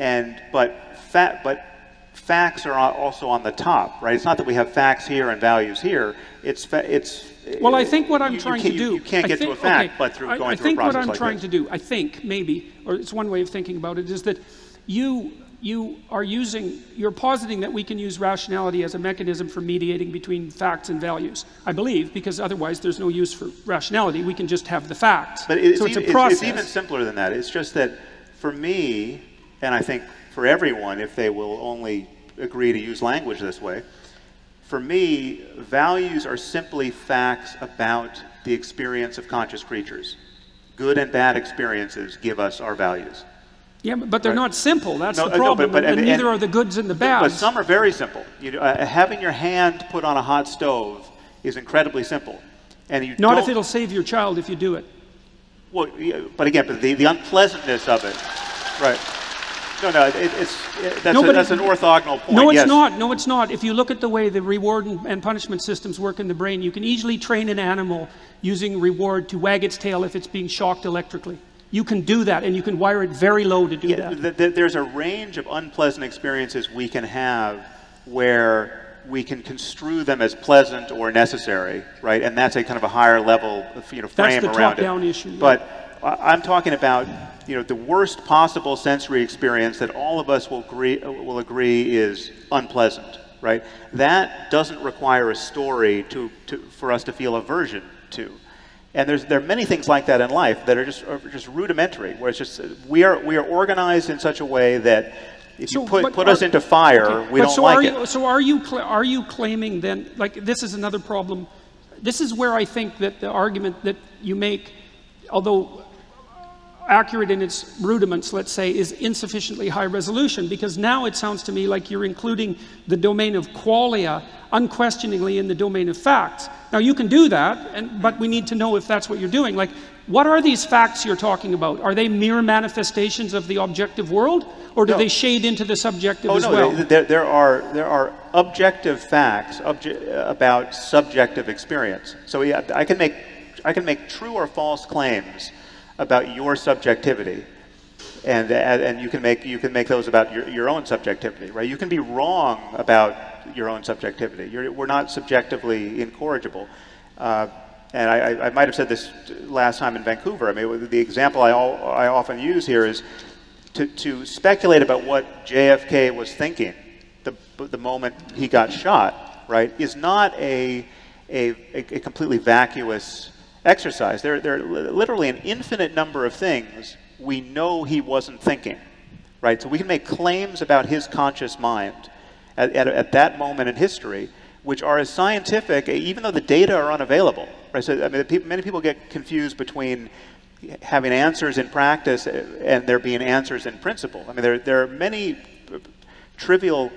and but fat, but facts are also on the top, right? It's not that we have facts here and values here. It's fa it's. Well, I think what I'm you, trying you to do. You, you can't I get think, to a fact, okay, but through going I, through I a process like this. I think what I'm like trying this. to do. I think maybe, or it's one way of thinking about it, is that you. You are using, you're positing that we can use rationality as a mechanism for mediating between facts and values, I believe, because otherwise there's no use for rationality. We can just have the facts. But it's, so it's even, a process. It's even simpler than that. It's just that for me, and I think for everyone, if they will only agree to use language this way, for me, values are simply facts about the experience of conscious creatures. Good and bad experiences give us our values. Yeah, but they're right. not simple. That's no, the problem, no, but, but, and, and neither and, are the goods and the bads. But, but some are very simple. You, uh, having your hand put on a hot stove is incredibly simple. And you Not if it'll save your child if you do it. Well, but again, but the, the unpleasantness of it, right. No, no, it, it's, it, that's, no, a, that's it, an orthogonal point. No, it's yes. not. No, it's not. If you look at the way the reward and, and punishment systems work in the brain, you can easily train an animal using reward to wag its tail if it's being shocked electrically. You can do that, and you can wire it very low to do yeah, that. Th th there's a range of unpleasant experiences we can have where we can construe them as pleasant or necessary, right? And that's a kind of a higher level of, you know, frame around it. That's the top-down issue. Yeah. But I'm talking about, you know, the worst possible sensory experience that all of us will agree, will agree is unpleasant, right? That doesn't require a story to, to, for us to feel aversion to. And there's, there are many things like that in life that are just, are just rudimentary, where it's just, we are, we are organized in such a way that if so, you put, put are, us into fire, okay. we but don't so like are you, it. So are you, are you claiming then, like this is another problem, this is where I think that the argument that you make, although accurate in its rudiments, let's say, is insufficiently high resolution, because now it sounds to me like you're including the domain of qualia unquestioningly in the domain of facts. Now you can do that, and, but we need to know if that's what you're doing. Like, what are these facts you're talking about? Are they mere manifestations of the objective world, or do no. they shade into the subjective oh, as no, well? There, there, are, there are objective facts obje about subjective experience. So yeah, I can make, I can make true or false claims about your subjectivity, and, and, and you can make, you can make those about your, your own subjectivity, right? You can be wrong about your own subjectivity. You're, we're not subjectively incorrigible. Uh, and I, I might have said this last time in Vancouver. I mean, the example I, all, I often use here is to, to speculate about what J F K was thinking the, the moment he got shot, right, is not a, a, a completely vacuous exercise. There, there are literally an infinite number of things we know he wasn't thinking, right? So we can make claims about his conscious mind at, at, at that moment in history, which are as scientific, even though the data are unavailable, right? So I mean, people, many people get confused between having answers in practice and there being answers in principle. I mean, there, there are many trivial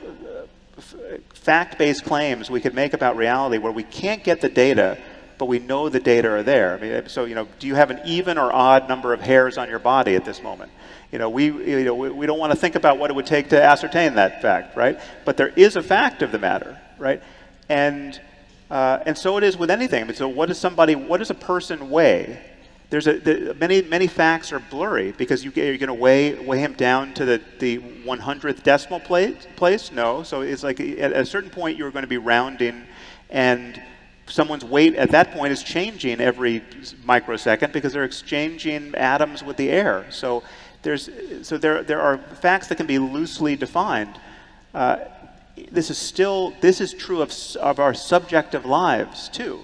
fact-based claims we could make about reality where we can't get the data, but we know the data are there. I mean, so, you know, do you have an even or odd number of hairs on your body at this moment? You know, we, you know, we, we don't want to think about what it would take to ascertain that fact, right? But there is a fact of the matter, right? And, uh, and so it is with anything. I mean, so what does somebody, what does a person weigh? There's a, the, many, many facts are blurry because you, you're going to weigh, weigh him down to the, the one hundredth decimal place, place? No. So it's like at a certain point you're going to be rounding, and someone's weight at that point is changing every microsecond because they're exchanging atoms with the air. So there's, so there, there are facts that can be loosely defined. Uh, this is still, this is true of, of our subjective lives too.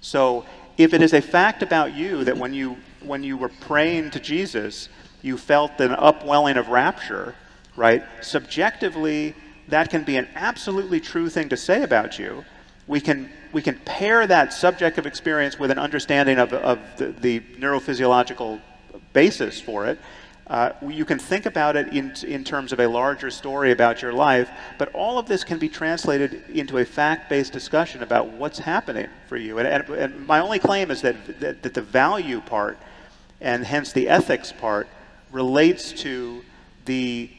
So if it is a fact about you that when you, when you were praying to Jesus, you felt an upwelling of rapture, right? Subjectively, that can be an absolutely true thing to say about you. We can, we can pair that subjective experience with an understanding of, of the, the neurophysiological basis for it. Uh, you can think about it in, in terms of a larger story about your life, but all of this can be translated into a fact-based discussion about what's happening for you. And, and, and my only claim is that, that, that the value part, and hence the ethics part, relates to the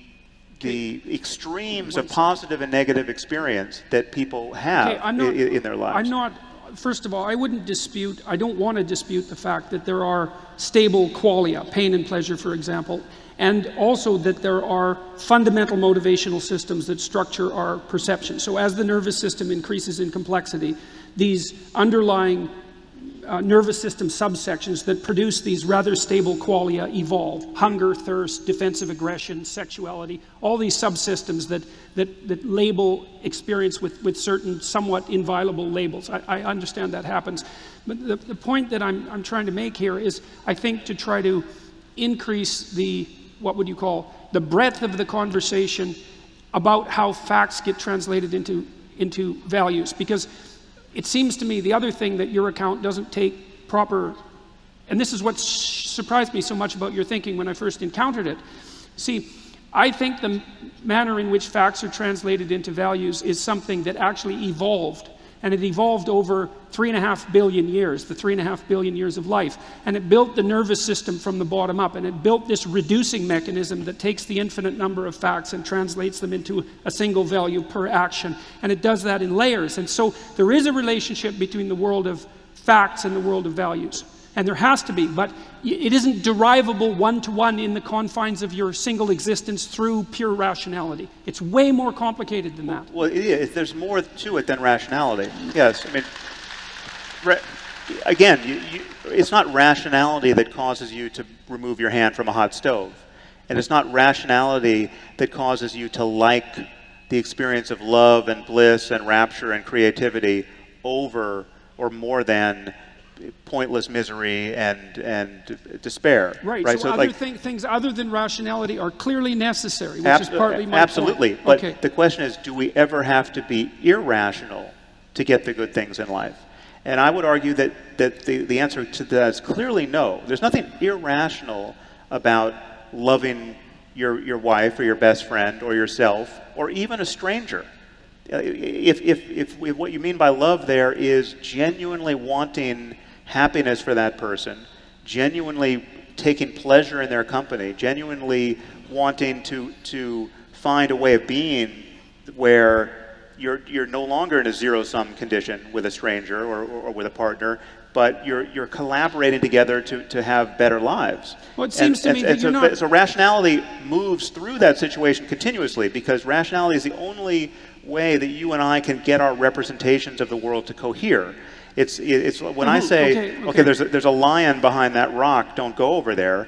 the extremes of positive and negative experience that people have okay, I'm not, in, in their lives. I'm not, first of all, I wouldn't dispute, I don't want to dispute the fact that there are stable qualia, pain and pleasure, for example, and also that there are fundamental motivational systems that structure our perception. So as the nervous system increases in complexity, these underlying Uh, nervous system subsections that produce these rather stable qualia evolve. Hunger, thirst, defensive aggression, sexuality, all these subsystems that, that, that label experience with, with certain somewhat inviolable labels. I, I understand that happens. But the, the point that I'm, I'm trying to make here is, I think, to try to increase the, what would you call, the breadth of the conversation about how facts get translated into, into values. Because it seems to me the other thing that your account doesn't take proper, and this is what surprised me so much about your thinking when I first encountered it. See, I think the manner in which facts are translated into values is something that actually evolved, and it evolved over three and a half billion years, the three and a half billion years of life, and it built the nervous system from the bottom up, and it built this reducing mechanism that takes the infinite number of facts and translates them into a single value per action, and it does that in layers. And so there is a relationship between the world of facts and the world of values, and there has to be, but it isn't derivable one-to-one in the confines of your single existence through pure rationality. It's way more complicated than that. Well, yeah, there's more to it than rationality. Yes, I mean, ra again, you, you, it's not rationality that causes you to remove your hand from a hot stove, and it's not rationality that causes you to like the experience of love and bliss and rapture and creativity over or more than pointless misery and and despair. Right. right? So, so other like, thing, things other than rationality are clearly necessary, which is partly my Absolutely. Point. But okay. The question is, do we ever have to be irrational to get the good things in life? And I would argue that that the, the answer to that is clearly no. There's nothing irrational about loving your, your wife or your best friend or yourself or even a stranger. If, if, if, if what you mean by love there is genuinely wanting happiness for that person, genuinely taking pleasure in their company, genuinely wanting to, to find a way of being where you're, you're no longer in a zero-sum condition with a stranger or, or, or with a partner, but you're, you're collaborating together to, to have better lives. Well, it seems and, to me and, that and you're so, not... so rationality moves through that situation continuously, because rationality is the only way that you and I can get our representations of the world to cohere. It's, it's when I say, okay, okay. okay there's, a, there's a lion behind that rock, don't go over there,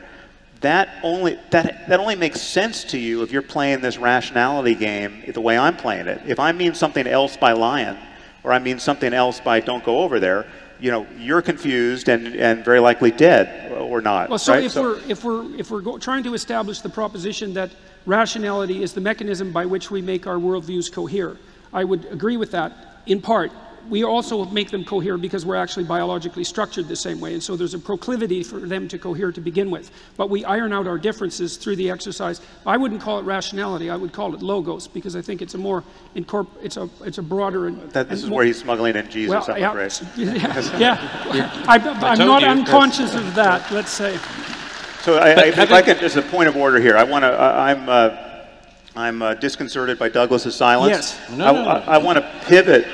that only, that, that only makes sense to you if you're playing this rationality game the way I'm playing it. If I mean something else by lion, or I mean something else by don't go over there, you know, you're confused and, and very likely dead or not. Well, so, right? if, so we're, if we're, if we're go trying to establish the proposition that rationality is the mechanism by which we make our worldviews cohere, I would agree with that in part. We also make them cohere because we're actually biologically structured the same way, and so there's a proclivity for them to cohere to begin with. But we iron out our differences through the exercise. I wouldn't call it rationality, I would call it logos, because I think it's a more, incorp it's, a, it's a broader... And, that this and is more, where he's smuggling in Jesus, well, I'm yeah, afraid. Yeah, yeah. I, I'm not you, unconscious of that, let's say. So I, I, if I could, just a point of order here, I want to, I'm, uh, I'm uh, disconcerted by Douglas's silence. Yes. No, I, no, no. I, I want to pivot,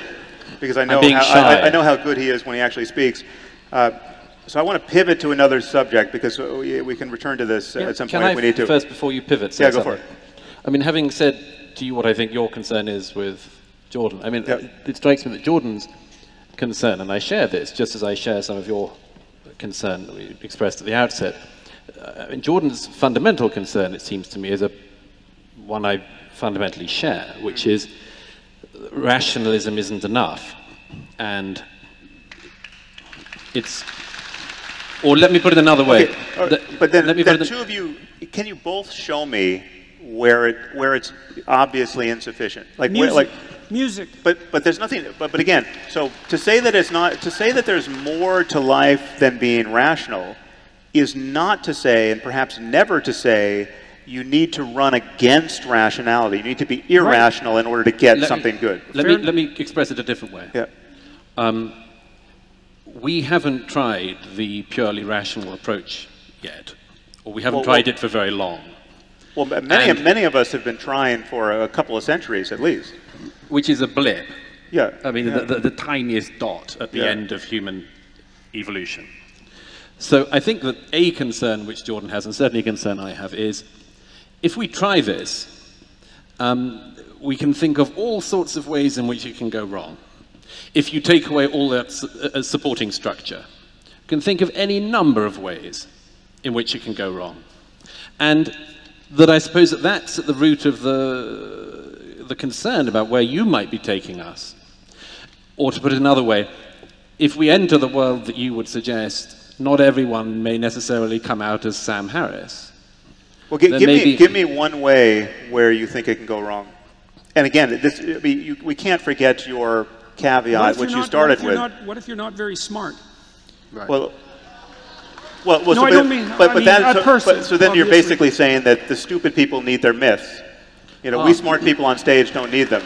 because I know, how, I, I know how good he is when he actually speaks. Uh, so I want to pivot to another subject, because we, we can return to this yeah. at some can point I if we need to. First, before you pivot, say yeah, something. Go for it. I mean, having said to you what I think your concern is with Jordan, I mean, yeah. it, it strikes me that Jordan's concern, and I share this, just as I share some of your concern that we expressed at the outset. Uh, I mean, Jordan's fundamental concern, it seems to me, is a one I fundamentally share, which is rationalism isn't enough, and it's, or let me put it another way. Okay. Right. The, but then, let me then put it two th of you, can you both show me where it where it's obviously insufficient? Like music. Where, like music. But but there's nothing. But but again, so to say that it's not, to say that there's more to life than being rational, is not to say, and perhaps never to say, you need to run against rationality. You need to be irrational right. in order to get let something me, good. Let me, let me express it a different way. Yeah. Um, we haven't tried the purely rational approach yet, or we haven't well, tried well, it for very long. Well, many, and, many of us have been trying for a couple of centuries at least. Which is a blip. Yeah. I mean, yeah. The, the, the tiniest dot at the yeah. end of human evolution. So I think that a concern which Jordan has, and certainly a concern I have, is if we try this, um, we can think of all sorts of ways in which it can go wrong. If you take away all that su uh, supporting structure, you can think of any number of ways in which it can go wrong. And that I suppose that that's at the root of the, the concern about where you might be taking us. Or to put it another way, if we enter the world that you would suggest, not everyone may necessarily come out as Sam Harris. Well, give, give, me, give me one way where you think it can go wrong. And again, this, you, we can't forget your caveat, which not, you started what with. Not, what if you're not very smart? Right. Well, well, well no, so, I but, don't mean, but, but I mean that, a so, person. But, so then obviously. You're basically saying that the stupid people need their myths. You know, oh. we smart people on stage don't need them.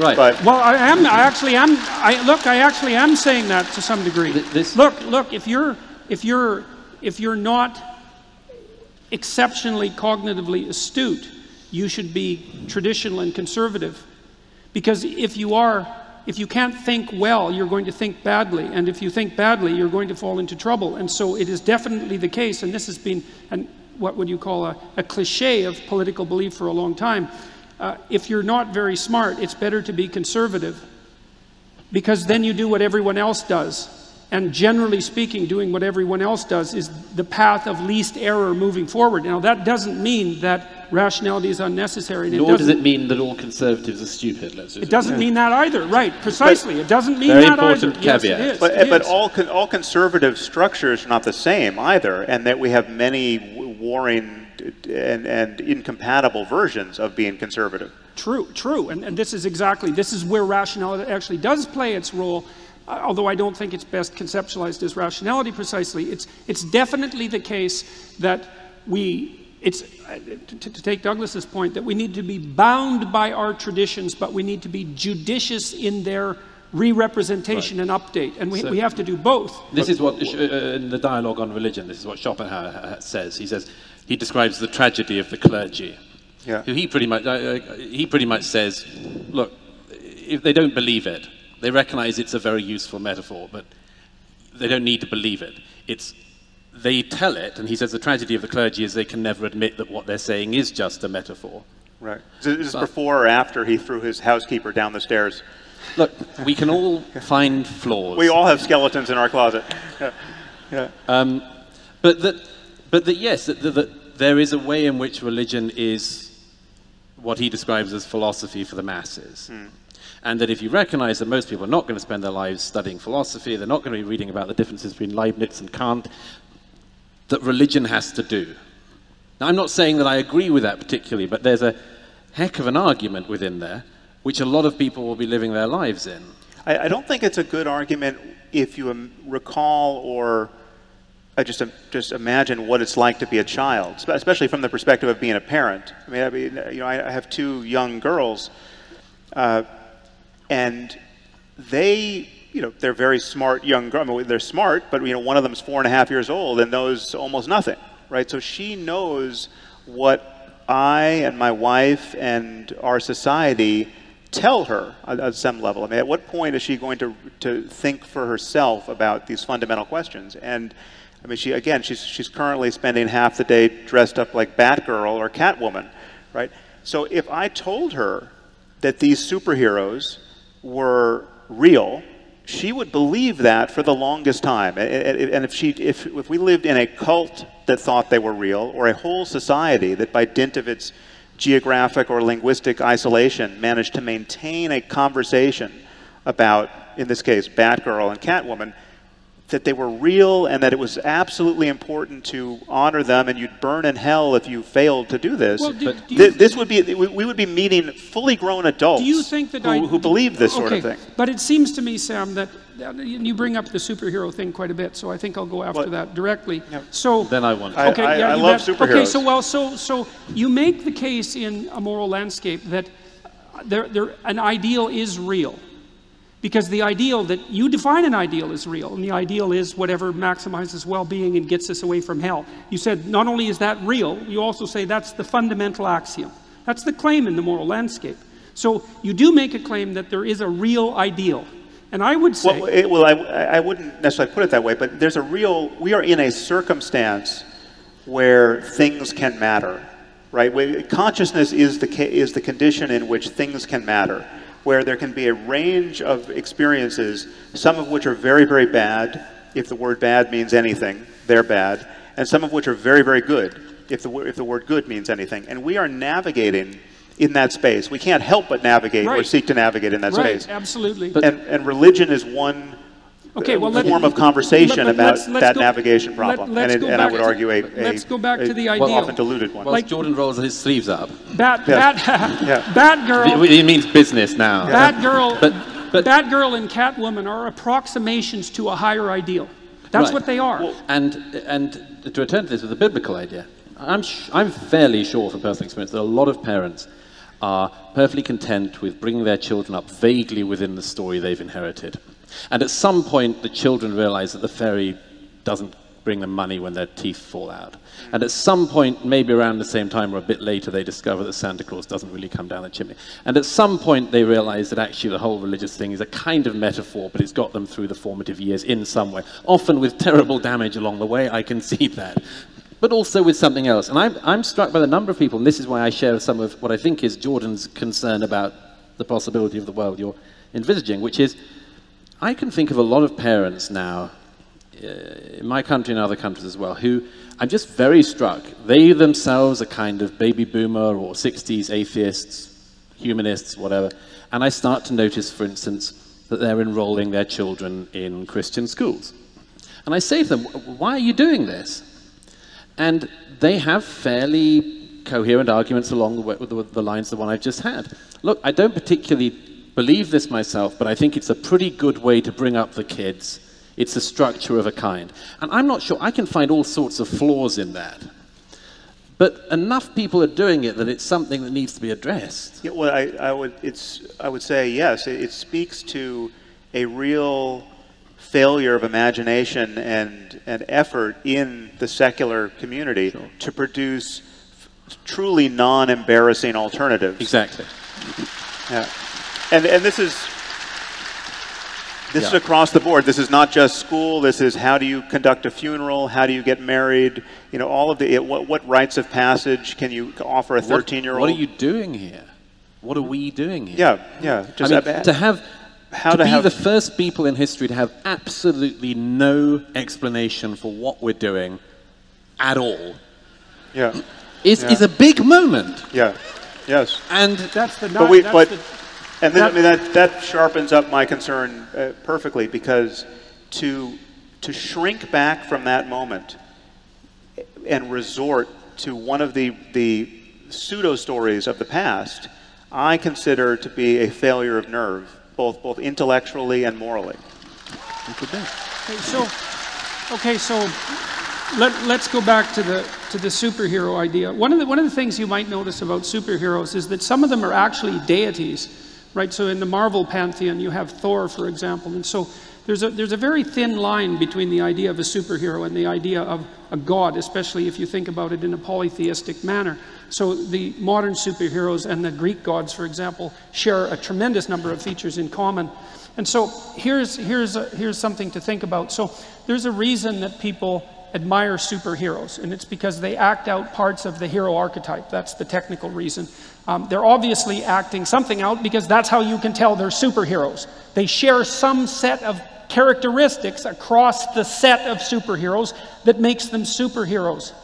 Right. But well, I am. I actually am. I, look, I actually am saying that to some degree. Th this look, look. If you're, if you're, if you're not exceptionally cognitively astute, you should be traditional and conservative, because if you are, if you can't think well, you're going to think badly, and if you think badly, you're going to fall into trouble. And so it is definitely the case, and this has been an, what would you call a, a cliche of political belief for a long time, uh, if you're not very smart, it's better to be conservative, because then you do what everyone else does. And generally speaking, doing what everyone else does is the path of least error moving forward. Now, that doesn't mean that rationality is unnecessary. Nor does it mean that all conservatives are stupid. Let's it doesn't it. mean that either, right, precisely. But it doesn't mean that either. Caveat. Yes, it is. But, it but is. all con all conservative structures are not the same either, and that we have many warring and, and incompatible versions of being conservative. True, true. And, and this is exactly, this is where rationality actually does play its role. Although I don't think it's best conceptualized as rationality precisely, it's, it's definitely the case that we, it's, to, to take Douglas's point, that we need to be bound by our traditions, but we need to be judicious in their re-representation right. and update, and we, so, we have to do both. This is what, uh, in the dialogue on religion, this is what Schopenhauer says. He says, he describes the tragedy of the clergy, yeah. who he pretty much, uh, he pretty much says, look, if they don't believe it, they recognize it's a very useful metaphor, but they don't need to believe it. It's, they tell it, and he says the tragedy of the clergy is they can never admit that what they're saying is just a metaphor. Right. So this is before or after he threw his housekeeper down the stairs? Look, we can all find flaws. We all have skeletons in our closet. Yeah. Yeah. Um, but that, but that, yes, that, that there is a way in which religion is what he describes as philosophy for the masses. Mm. And that if you recognize that most people are not going to spend their lives studying philosophy, they're not going to be reading about the differences between Leibniz and Kant, that religion has to do. Now, I'm not saying that I agree with that particularly, but there's a heck of an argument within there, which a lot of people will be living their lives in. I, I don't think it's a good argument if you um, recall or uh, just, um, just imagine what it's like to be a child, especially from the perspective of being a parent. I mean, I mean you know, I, I have two young girls, uh, and they, you know, they're very smart young girls. I mean, they're smart, but you know, one of them's four and a half years old and knows almost nothing, right? So she knows what I and my wife and our society tell her at, at some level. I mean, at what point is she going to to think for herself about these fundamental questions? And I mean, she again, she's she's currently spending half the day dressed up like Batgirl or Catwoman, right? So if I told her that these superheroes were real, she would believe that for the longest time. And if she, if, if we lived in a cult that thought they were real, or a whole society that by dint of its geographic or linguistic isolation managed to maintain a conversation about, in this case, Batgirl and Catwoman, that they were real and that it was absolutely important to honor them, and you'd burn in hell if you failed to do this. Well, do, but do th this would be, we would be meeting fully grown adults do you think that who, I, who believe this okay, sort of thing. But it seems to me, Sam, that you bring up the superhero thing quite a bit, so I think I'll go after what? that directly. Yep. So then I want. To. Okay, I, I, yeah, I love have, superheroes. Okay, so well, so so you make the case in A Moral Landscape that there, there an ideal is real. Because the ideal that you define an ideal is real, and the ideal is whatever maximizes well-being and gets us away from hell. You said not only is that real, you also say that's the fundamental axiom. That's the claim in The Moral Landscape. So you do make a claim that there is a real ideal. And I would say... Well, it, well I, I wouldn't necessarily put it that way, but there's a real... We are in a circumstance where things can matter, right? Consciousness is the, is the condition in which things can matter, where there can be a range of experiences, some of which are very, very bad, if the word bad means anything, they're bad, and some of which are very, very good, if the, if the word good means anything. And we are navigating in that space. We can't help but navigate right. or seek to navigate in that right, space. Absolutely. And, and religion is one okay, well, form let, of conversation let, let, about let's, let's that go, navigation problem, let, and, it, and I would to, argue a, let's a, go back a to the ideal. often diluted one. Well, like, Jordan rolls his sleeves up. Bat, yeah. bat, yeah. Batgirl... It, it means business now. Batgirl, but, but, Batgirl and Catwoman are approximations to a higher ideal. That's right. what they are. Well, and, and to return to this with a biblical idea, I'm, sh I'm fairly sure from personal experience that a lot of parents are perfectly content with bringing their children up vaguely within the story they've inherited. And at some point, the children realize that the fairy doesn't bring them money when their teeth fall out. And at some point, maybe around the same time or a bit later, they discover that Santa Claus doesn't really come down the chimney. And at some point, they realize that actually the whole religious thing is a kind of metaphor, but it's got them through the formative years in some way, often with terrible damage along the way. I can see that. But also with something else. And I'm, I'm struck by the number of people, and this is why I share some of what I think is Jordan's concern about the possibility of the world you're envisaging, which is, I can think of a lot of parents now, uh, in my country and other countries as well, who I'm just very struck. They themselves are kind of baby boomer or sixties atheists, humanists, whatever. And I start to notice, for instance, that they're enrolling their children in Christian schools. And I say to them, why are you doing this? And they have fairly coherent arguments along the, way, the, the lines of the one I've just had. Look, I don't particularly believe this myself, but I think it's a pretty good way to bring up the kids. It's a structure of a kind. And I'm not sure, I can find all sorts of flaws in that. But enough people are doing it that it's something that needs to be addressed. Yeah, well, I, I would, it's, I would say yes. It, it speaks to a real failure of imagination and, and effort in the secular community sure. to produce f truly non-embarrassing alternatives. Exactly. Yeah. And, and this is... This yeah. is across the board. This is not just school. This is how do you conduct a funeral? How do you get married? You know, all of the, what, what rites of passage can you offer a thirteen-year-old? What, what are you doing here? What are we doing here? Yeah, yeah. Just I mean, to have, how to, to be have... the first people in history to have absolutely no explanation for what we're doing at all. Yeah. Is, yeah. is a big moment. Yeah, yes. And that's the... But we, that's but, the... And then, I mean, that, that sharpens up my concern uh, perfectly, because to, to shrink back from that moment and resort to one of the, the pseudo-stories of the past, I consider to be a failure of nerve, both, both intellectually and morally. Okay, so, okay, so let, let's go back to the, to the superhero idea. One of the, one of the things you might notice about superheroes is that some of them are actually deities. Right, so in the Marvel pantheon, you have Thor, for example, and so there's a, there's a very thin line between the idea of a superhero and the idea of a god, especially if you think about it in a polytheistic manner. So the modern superheroes and the Greek gods, for example, share a tremendous number of features in common. And so here's, here's, a, here's something to think about. So there's a reason that people admire superheroes, and it's because they act out parts of the hero archetype. That's the technical reason. Um, they're obviously acting something out because that's how you can tell they're superheroes. They share some set of characteristics across the set of superheroes that makes them superheroes.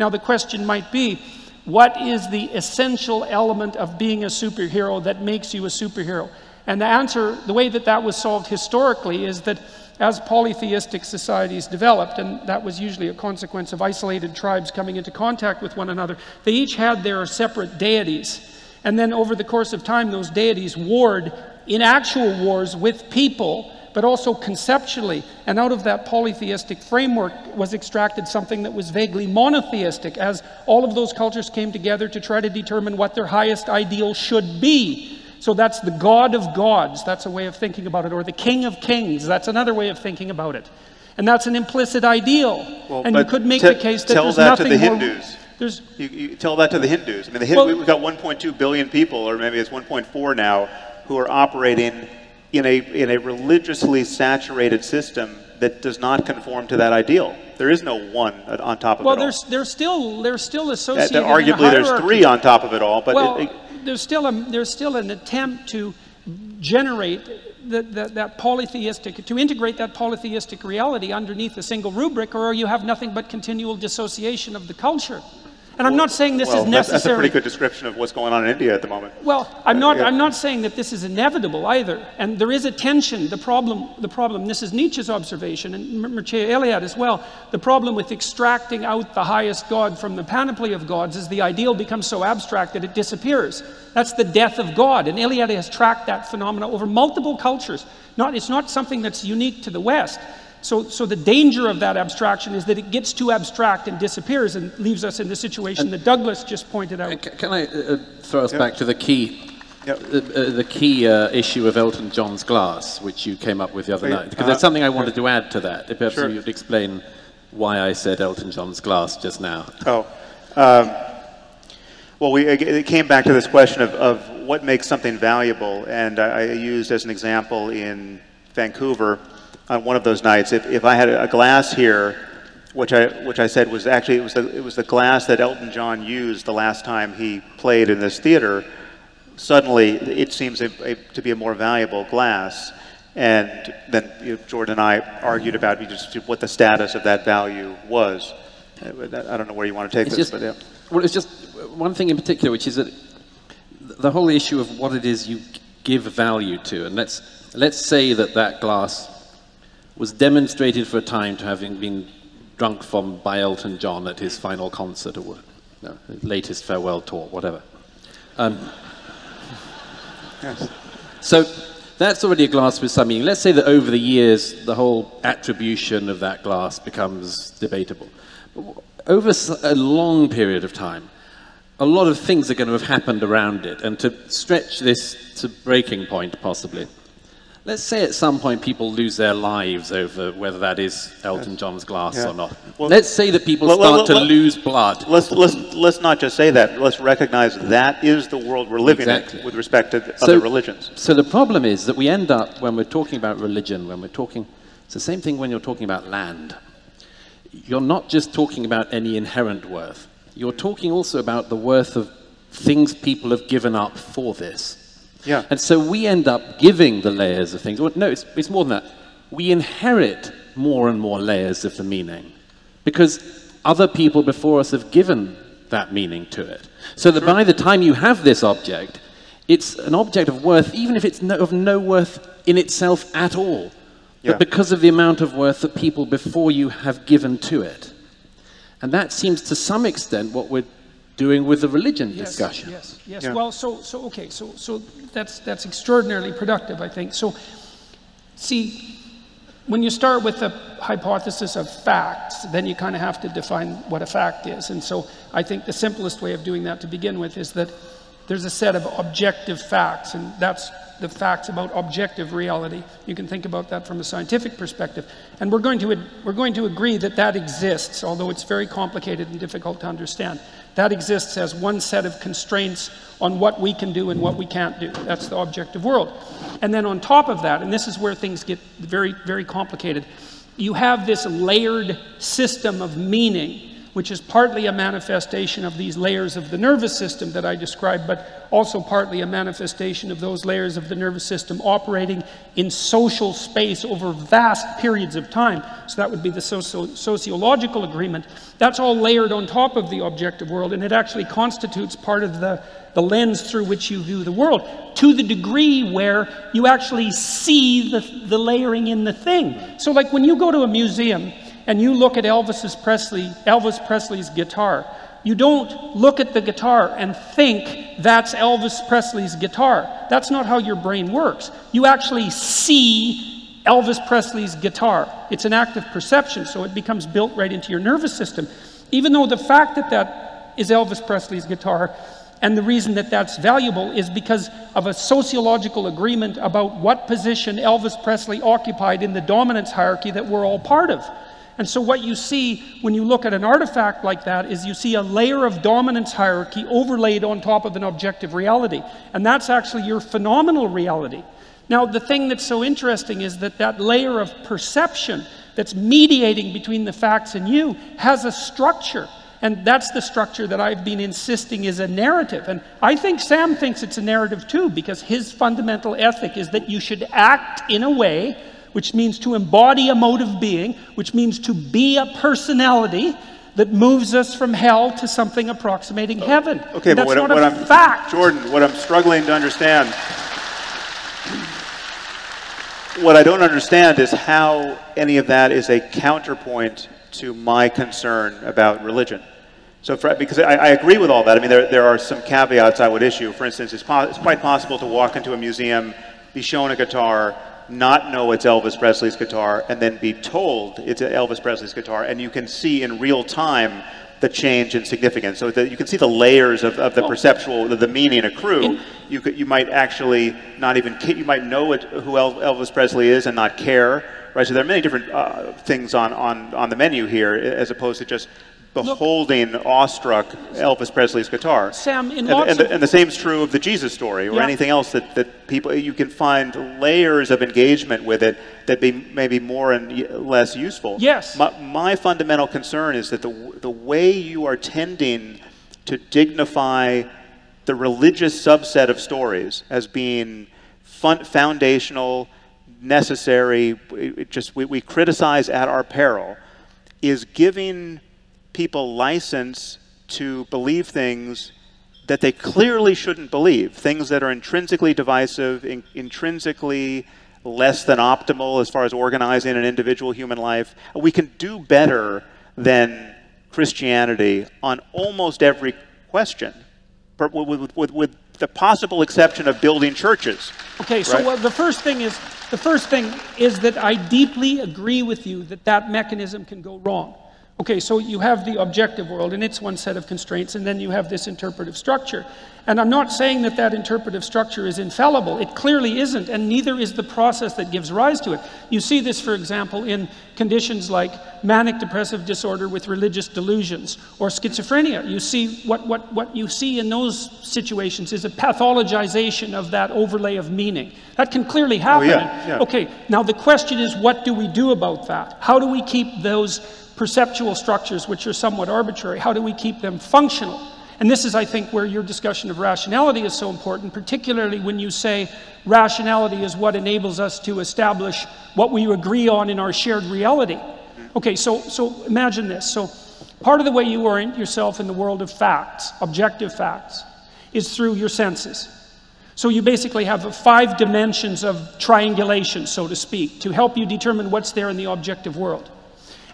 Now the question might be, what is the essential element of being a superhero that makes you a superhero? And the answer, the way that that was solved historically, is that as polytheistic societies developed, and that was usually a consequence of isolated tribes coming into contact with one another, they each had their separate deities. And then over the course of time, those deities warred in actual wars with people, but also conceptually. And out of that polytheistic framework was extracted something that was vaguely monotheistic, as all of those cultures came together to try to determine what their highest ideal should be. So that's the God of gods, that's a way of thinking about it, or the King of kings, that's another way of thinking about it. And that's an implicit ideal. Well, and you could make the case that there's nothing more... Tell that to the Hindus. There's... You, you tell that to the Hindus. I mean, the Hindu, well, we've got one point two billion people, or maybe it's one point four now, who are operating in a, in a religiously saturated system that does not conform to that ideal. There is no one on top of well, it all. Well, there's still, there's still associated... Uh, arguably, there's three on top of it all, but... Well, it, it, There's still, a, there's still an attempt to generate the, the, that polytheistic, to integrate that polytheistic reality underneath a single rubric, or you have nothing but continual dissociation of the culture. And well, I'm not saying this well, is necessary. That's, that's a pretty good description of what's going on in India at the moment. Well, I'm not, uh, yeah. I'm not saying that this is inevitable either. And there is a tension. The problem, the problem, this is Nietzsche's observation, and Mircea Eliade as well, the problem with extracting out the highest god from the panoply of gods is the ideal becomes so abstract that it disappears. That's the death of God. And Eliade has tracked that phenomena over multiple cultures. Not, it's not something that's unique to the West. So, so the danger of that abstraction is that it gets too abstract and disappears and leaves us in the situation and that Douglas just pointed out. Can I uh, throw us yep. back to the key, yep. uh, uh, the key uh, issue of Elton John's glass, which you came up with the other night? Because uh, there's something I wanted sure. to add to that. If perhaps sure. you'd explain why I said Elton John's glass just now. Oh, um, well, we, it came back to this question of, of what makes something valuable. And I, I used as an example in Vancouver, on one of those nights, if, if I had a glass here, which I, which I said was actually, it was, the, it was the glass that Elton John used the last time he played in this theater, suddenly it seems a, a, to be a more valuable glass. And then you know, Jordan and I argued about just what the status of that value was. I don't know where you want to take it's this, just, but yeah. Well, it's just one thing in particular, which is that the whole issue of what it is you give value to, and let's, let's say that that glass was demonstrated for a time to having been drunk from by Elton John at his final concert or no, latest farewell tour, whatever. Um, yes. So that's already a glass with some meaning. Let's say that over the years, the whole attribution of that glass becomes debatable. over a long period of time, a lot of things are going to have happened around it, and to stretch this to breaking point, possibly. Let's say at some point people lose their lives over whether that is Elton John's glass yeah. or not. Well, let's say that people well, start well, well, to lose blood. Let's, let's, let's not just say that. Let's recognize that is the world we're living exactly. in with respect to so, other religions. So the problem is that we end up, when we're talking about religion, when we're talking, it's the same thing when you're talking about land. You're not just talking about any inherent worth. You're talking also about the worth of things people have given up for this. Yeah. And so we end up giving the layers of things. No, it's, it's more than that. We inherit more and more layers of the meaning because other people before us have given that meaning to it. So that sure. by the time you have this object, it's an object of worth, even if it's no, of no worth in itself at all, yeah. but because of the amount of worth that people before you have given to it. And that seems to some extent what we're doing with the religion yes, discussion. Yes, yes, yeah. Well, so, so okay, so, so that's, that's extraordinarily productive, I think. So, see, when you start with the hypothesis of facts, then you kind of have to define what a fact is. And so I think the simplest way of doing that to begin with is that there's a set of objective facts, and that's the facts about objective reality. You can think about that from a scientific perspective. And we're going to, we're going to agree that that exists, although it's very complicated and difficult to understand. That exists as one set of constraints on what we can do and what we can't do. That's the objective world. And then on top of that, and this is where things get very, very complicated, you have this layered system of meaning, which is partly a manifestation of these layers of the nervous system that I described, but also partly a manifestation of those layers of the nervous system operating in social space over vast periods of time. So that would be the socio- sociological agreement. That's all layered on top of the objective world, and it actually constitutes part of the, the lens through which you view the world, to the degree where you actually see the, the layering in the thing. So like when you go to a museum, and you look at Elvis Presley, Elvis Presley's guitar, you don't look at the guitar and think that's Elvis Presley's guitar. That's not how your brain works. You actually see Elvis Presley's guitar. It's an act of perception, so it becomes built right into your nervous system. Even though the fact that that is Elvis Presley's guitar, and the reason that that's valuable is because of a sociological agreement about what position Elvis Presley occupied in the dominance hierarchy that we're all part of. And so what you see when you look at an artifact like that is you see a layer of dominance hierarchy overlaid on top of an objective reality. And that's actually your phenomenal reality. Now, the thing that's so interesting is that that layer of perception that's mediating between the facts and you has a structure. And that's the structure that I've been insisting is a narrative. And I think Sam thinks it's a narrative too, because his fundamental ethic is that you should act in a way which means to embody a mode of being, which means to be a personality that moves us from hell to something approximating heaven. Okay, but what I'm, fact. Jordan, what I'm struggling to understand, what I don't understand is how any of that is a counterpoint to my concern about religion. So, for, because I, I agree with all that. I mean, there, there are some caveats I would issue. For instance, it's, po it's quite possible to walk into a museum, be shown a guitar, not know it's Elvis Presley's guitar, and then be told it's Elvis Presley's guitar, and you can see in real time the change in significance. So the, you can see the layers of, of the oh. perceptual, the, the meaning accrue. In, you, could, you might actually not even, you might know it, who Elvis Presley is and not care, right? So there are many different uh, things on, on, on the menu here, as opposed to just beholding, look, awestruck Elvis Presley's guitar. Sam, in and, lots and, the, and the same is true of the Jesus story, or yeah. anything else that, that people, you can find layers of engagement with it that be maybe more and less useful. Yes. My, my fundamental concern is that the, the way you are tending to dignify the religious subset of stories as being fun, foundational, necessary, it just we, we criticize at our peril, is giving people license to believe things that they clearly shouldn't believe, things that are intrinsically divisive, in, intrinsically less than optimal as far as organizing an individual human life. We can do better than Christianity on almost every question, with, with, with, with the possible exception of building churches. Okay, so right? well, the first thing is, the first thing is that I deeply agree with you that that mechanism can go wrong. Okay, so you have the objective world, and it's one set of constraints, and then you have this interpretive structure. And I'm not saying that that interpretive structure is infallible. It clearly isn't, and neither is the process that gives rise to it. You see this, for example, in conditions like manic depressive disorder with religious delusions or schizophrenia. You see what, what, what you see in those situations is a pathologization of that overlay of meaning. That can clearly happen. Oh, yeah, yeah. Okay, now the question is, what do we do about that? How do we keep those perceptual structures, which are somewhat arbitrary, how do we keep them functional? And this is, I think, where your discussion of rationality is so important, particularly when you say rationality is what enables us to establish what we agree on in our shared reality. Okay, so, so imagine this. So part of the way you orient yourself in the world of facts, objective facts, is through your senses. So you basically have five dimensions of triangulation, so to speak, to help you determine what's there in the objective world.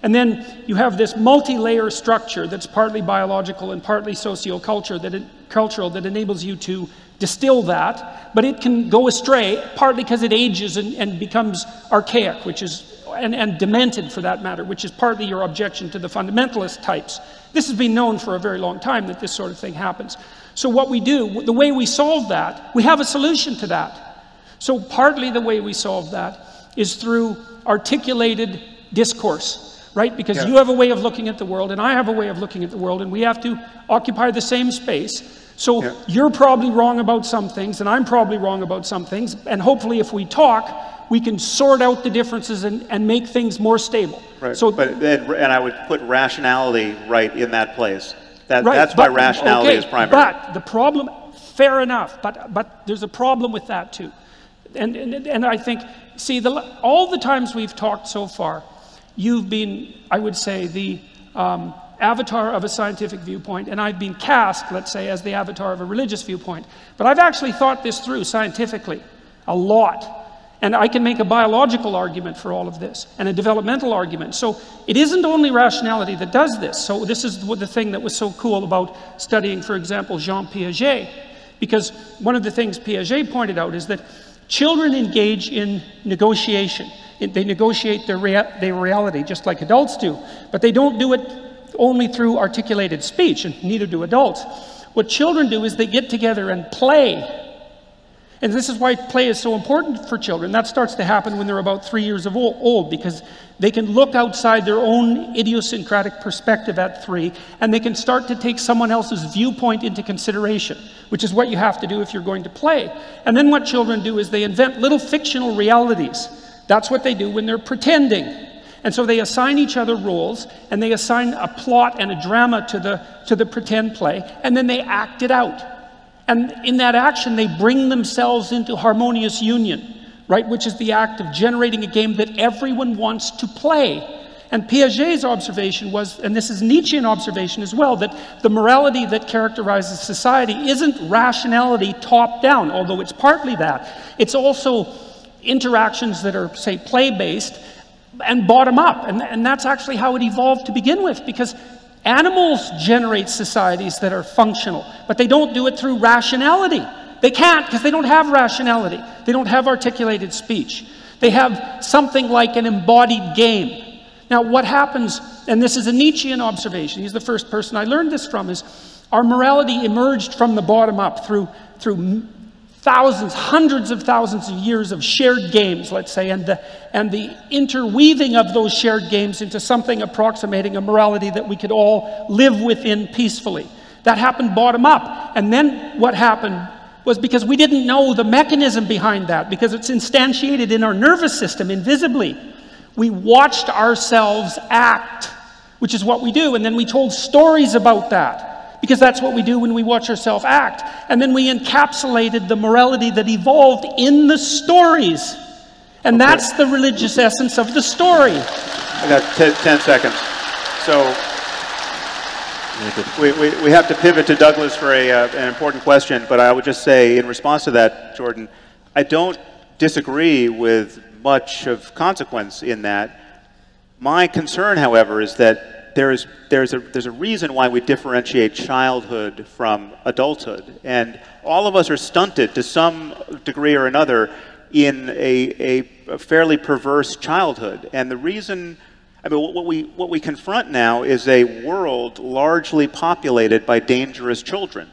And then you have this multi-layer structure that's partly biological and partly socio-cultural that, it, cultural, that enables you to distill that, but it can go astray, partly because it ages and, and becomes archaic, which is, and, and demented for that matter, which is partly your objection to the fundamentalist types. This has been known for a very long time that this sort of thing happens. So what we do, the way we solve that, we have a solution to that. So partly the way we solve that is through articulated discourse. Right? Because yeah. you have a way of looking at the world, and I have a way of looking at the world, and we have to occupy the same space. So yeah. you're probably wrong about some things, and I'm probably wrong about some things, and hopefully if we talk, we can sort out the differences and, and make things more stable. Right. So, but, and, and I would put rationality right in that place. That, right. That's but, why rationality okay, is primary. But the problem, fair enough, but, but there's a problem with that too. And, and, and I think, see, the, all the times we've talked so far, you've been, I would say, the um, avatar of a scientific viewpoint, and I've been cast, let's say, as the avatar of a religious viewpoint. But I've actually thought this through scientifically a lot. And I can make a biological argument for all of this, and a developmental argument. So it isn't only rationality that does this. So this is the thing that was so cool about studying, for example, Jean Piaget. Because one of the things Piaget pointed out is that children engage in negotiation. They negotiate their, rea their reality just like adults do, but they don't do it only through articulated speech, and neither do adults. What children do is they get together and play. And this is why play is so important for children. That starts to happen when they're about three years of old, because they can look outside their own idiosyncratic perspective at three, and they can start to take someone else's viewpoint into consideration, which is what you have to do if you're going to play. And then what children do is they invent little fictional realities. That's what they do when they're pretending. And so they assign each other roles, and they assign a plot and a drama to the, to the pretend play, and then they act it out. And in that action, they bring themselves into harmonious union, right? Which is the act of generating a game that everyone wants to play. And Piaget's observation was, and this is Nietzschean observation as well, that the morality that characterizes society isn't rationality top-down, although it's partly that. It's also interactions that are, say, play-based and bottom-up. And, and that's actually how it evolved to begin with, because animals generate societies that are functional, but they don't do it through rationality. They can't, because they don't have rationality. They don't have articulated speech. They have something like an embodied game. Now, what happens, and this is a Nietzschean observation, he's the first person I learned this from, is our morality emerged from the bottom-up through, through thousands, hundreds of thousands of years of shared games, let's say, and the, and the interweaving of those shared games into something approximating a morality that we could all live within peacefully. That happened bottom up. And then what happened was, because we didn't know the mechanism behind that, because it's instantiated in our nervous system invisibly, we watched ourselves act, which is what we do. And then we told stories about that, because that's what we do when we watch ourselves act. And then we encapsulated the morality that evolved in the stories. And okay. that's the religious essence of the story. I got ten seconds. So we, we, we have to pivot to Douglas for a, uh, an important question, but I would just say in response to that, Jordan, I don't disagree with much of consequence in that. My concern, however, is that There's, there's, a, there's a reason why we differentiate childhood from adulthood. And all of us are stunted to some degree or another in a, a, a fairly perverse childhood. And the reason, I mean, what we, what we confront now is a world largely populated by dangerous children,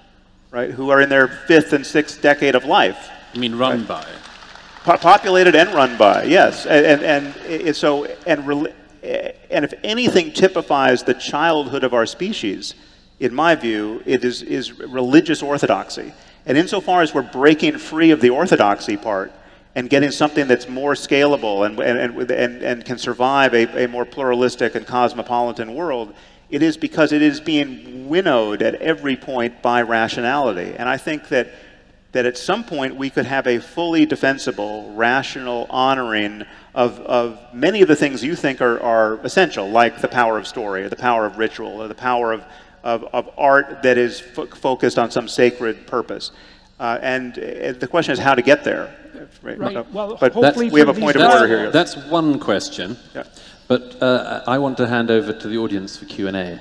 right, who are in their fifth and sixth decade of life. You mean run by? Po populated and run by, yes. And, and, and so, and, and if anything typifies the childhood of our species, in my view, it is, is religious orthodoxy. And insofar as we're breaking free of the orthodoxy part and getting something that's more scalable and, and, and, and can survive a, a more pluralistic and cosmopolitan world, it is because it is being winnowed at every point by rationality. And I think that, that at some point we could have a fully defensible, rational honoring of, of many of the things you think are, are essential, like the power of story, or the power of ritual, or the power of Of, of art that is fo focused on some sacred purpose. Uh, and uh, the question is how to get there. Right. Right. No, well, but hopefully we have a point of order here. That's one question. Yeah. But uh, I want to hand over to the audience for Q and A.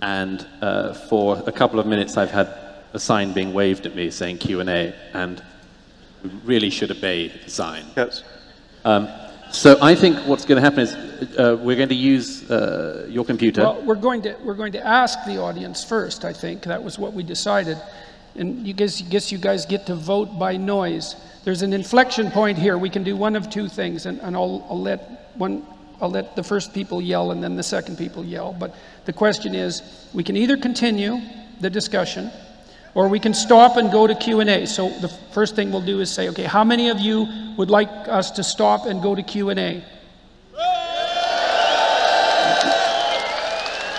And uh, for a couple of minutes, I've had a sign being waved at me saying Q and A, and we really should obey the sign. Yes. Um, So I think what's going to happen is uh, we're going to use uh, your computer. Well, we're going to we're going to ask the audience first. I think that was what we decided, and you guess, guess you guys get to vote by noise. There's an inflection point here. We can do one of two things, and, and I'll, I'll let one I'll let the first people yell and then the second people yell. But the question is, we can either continue the discussion, or we can stop and go to Q and A. So the first thing we'll do is say, okay, how many of you would like us to stop and go to Q and A?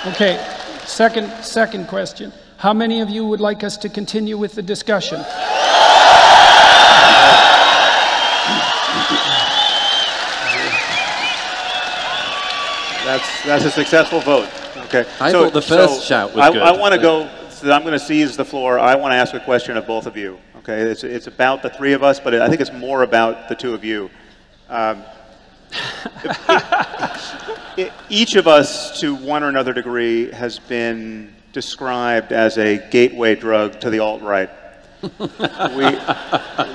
Okay, second, second question. How many of you would like us to continue with the discussion? That's, that's a successful vote. Okay. I so, thought the first so shout was I, good. I want to go... So I'm going to seize the floor. I want to ask a question of both of you. Okay, it's, it's about the three of us, but it, I think it's more about the two of you. Um, it, it, it, each of us, to one or another degree, has been described as a gateway drug to the alt-right. we,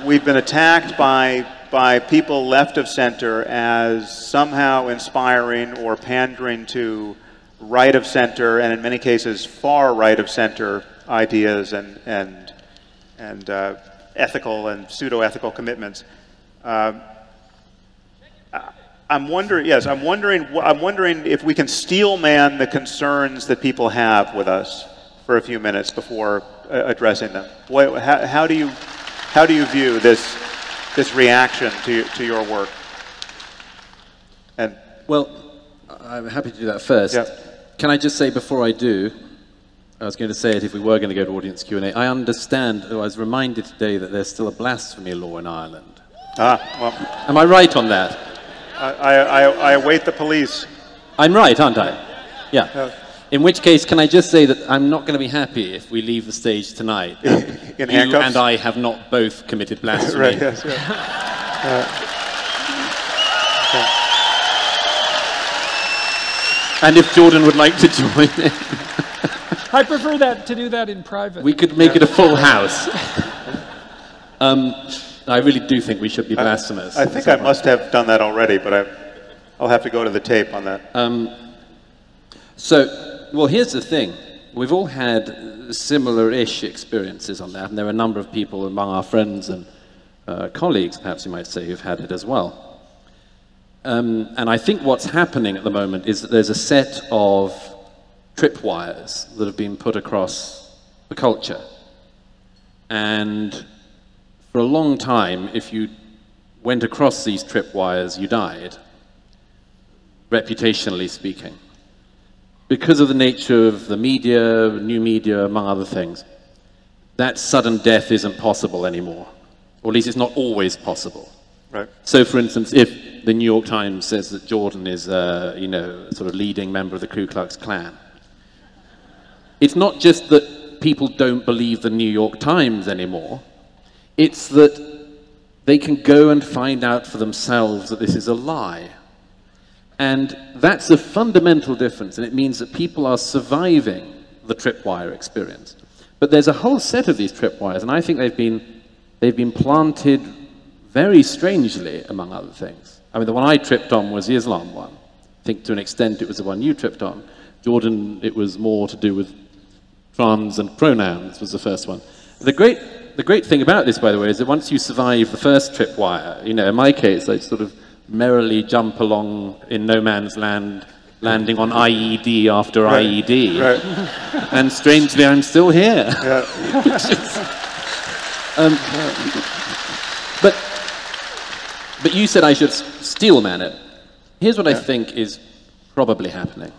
we've been attacked by, by people left of center as somehow inspiring or pandering to right of center, and in many cases far right of center, ideas and and and uh, ethical and pseudo-ethical commitments. Uh, I'm wondering. Yes, I'm wondering. I'm wondering if we can steel man the concerns that people have with us for a few minutes before uh, addressing them. What, how, how do you how do you view this this reaction to to your work? And well, I'm happy to do that first. Yeah. Can I just say before I do, I was going to say it if we were going to go to audience Q and A, I understand, oh, I was reminded today that there's still a blasphemy law in Ireland. Ah, well. Am I right on that? I, I, I, I await the police. I'm right, aren't I? Yeah. yeah. In which case, can I just say that I'm not going to be happy if we leave the stage tonight. in you handcuffs? And I have not both committed blasphemy. Right, yes, yeah. uh, okay. And if Jordan would like to join in. I prefer that to do that in private. We could make yeah. it a full house. um, I really do think we should be blasphemous. I, I think I must have done that already, but I, I'll have to go to the tape on that. Um, so, well, here's the thing. We've all had similar-ish experiences on that, and there are a number of people among our friends and uh, colleagues, perhaps you might say, who've had it as well. Um, and I think what's happening at the moment is that there's a set of tripwires that have been put across the culture. And for a long time, if you went across these tripwires, you died, reputationally speaking, because of the nature of the media, new media, among other things. That sudden death isn't possible anymore, or at least it's not always possible. Right. So, for instance, if the New York Times says that Jordan is, uh, you know, sort of leading member of the Ku Klux Klan, it's not just that people don't believe the New York Times anymore. It's that they can go and find out for themselves that this is a lie. And that's a fundamental difference, and it means that people are surviving the tripwire experience. But there's a whole set of these tripwires, and I think they've been, they've been planted very strangely, among other things. I mean, the one I tripped on was the Islam one. I think to an extent it was the one you tripped on. Jordan, it was more to do with trans and pronouns was the first one. The great, the great thing about this, by the way, is that once you survive the first tripwire, you know, in my case, I sort of merrily jump along in no man's land, landing on I E D after right. I E D. Right. And strangely, I'm still here. Yeah. Just, um, but, but you said I should steelman it. Here's what yeah. I think is probably happening.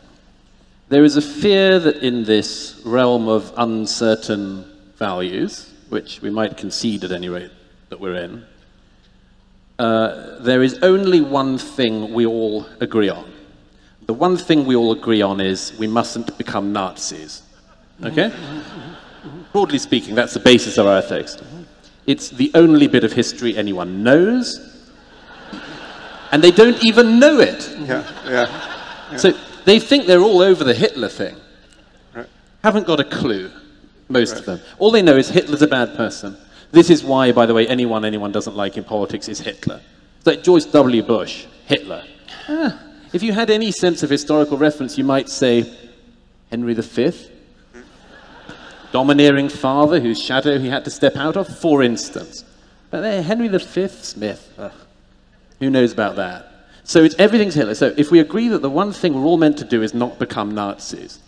There is a fear that in this realm of uncertain values, which we might concede at any rate that we're in, uh, there is only one thing we all agree on. The one thing we all agree on is we mustn't become Nazis. Okay? Broadly speaking, that's the basis of our ethics. It's the only bit of history anyone knows, and they don't even know it. Yeah, yeah, yeah. So, they think they're all over the Hitler thing. Right. Haven't got a clue, most right. of them. All they know is Hitler's a bad person. This is why, by the way, anyone anyone doesn't like in politics is Hitler. It's like George W. Bush, Hitler. Ah, if you had any sense of historical reference, you might say Henry the Fifth, domineering father whose shadow he had to step out of, for instance. But there, Henry the Fifth Smith, ugh. Who knows about that? So it's, everything's Hitler. So if we agree that the one thing we're all meant to do is not become Nazis,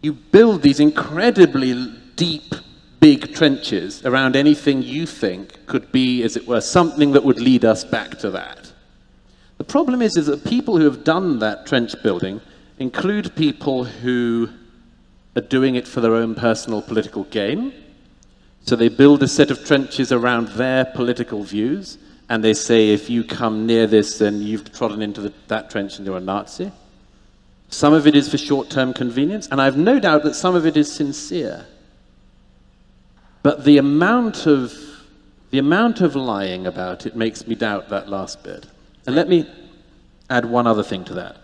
you build these incredibly deep, big trenches around anything you think could be, as it were, something that would lead us back to that. The problem is, is that people who have done that trench building include people who are doing it for their own personal political gain. So they build a set of trenches around their political views. And they say, if you come near this, then you've trodden into the, that trench and you're a Nazi. Some of it is for short-term convenience, and I have no doubt that some of it is sincere. But the amount of, the amount of lying about it makes me doubt that last bit. And let me add one other thing to that.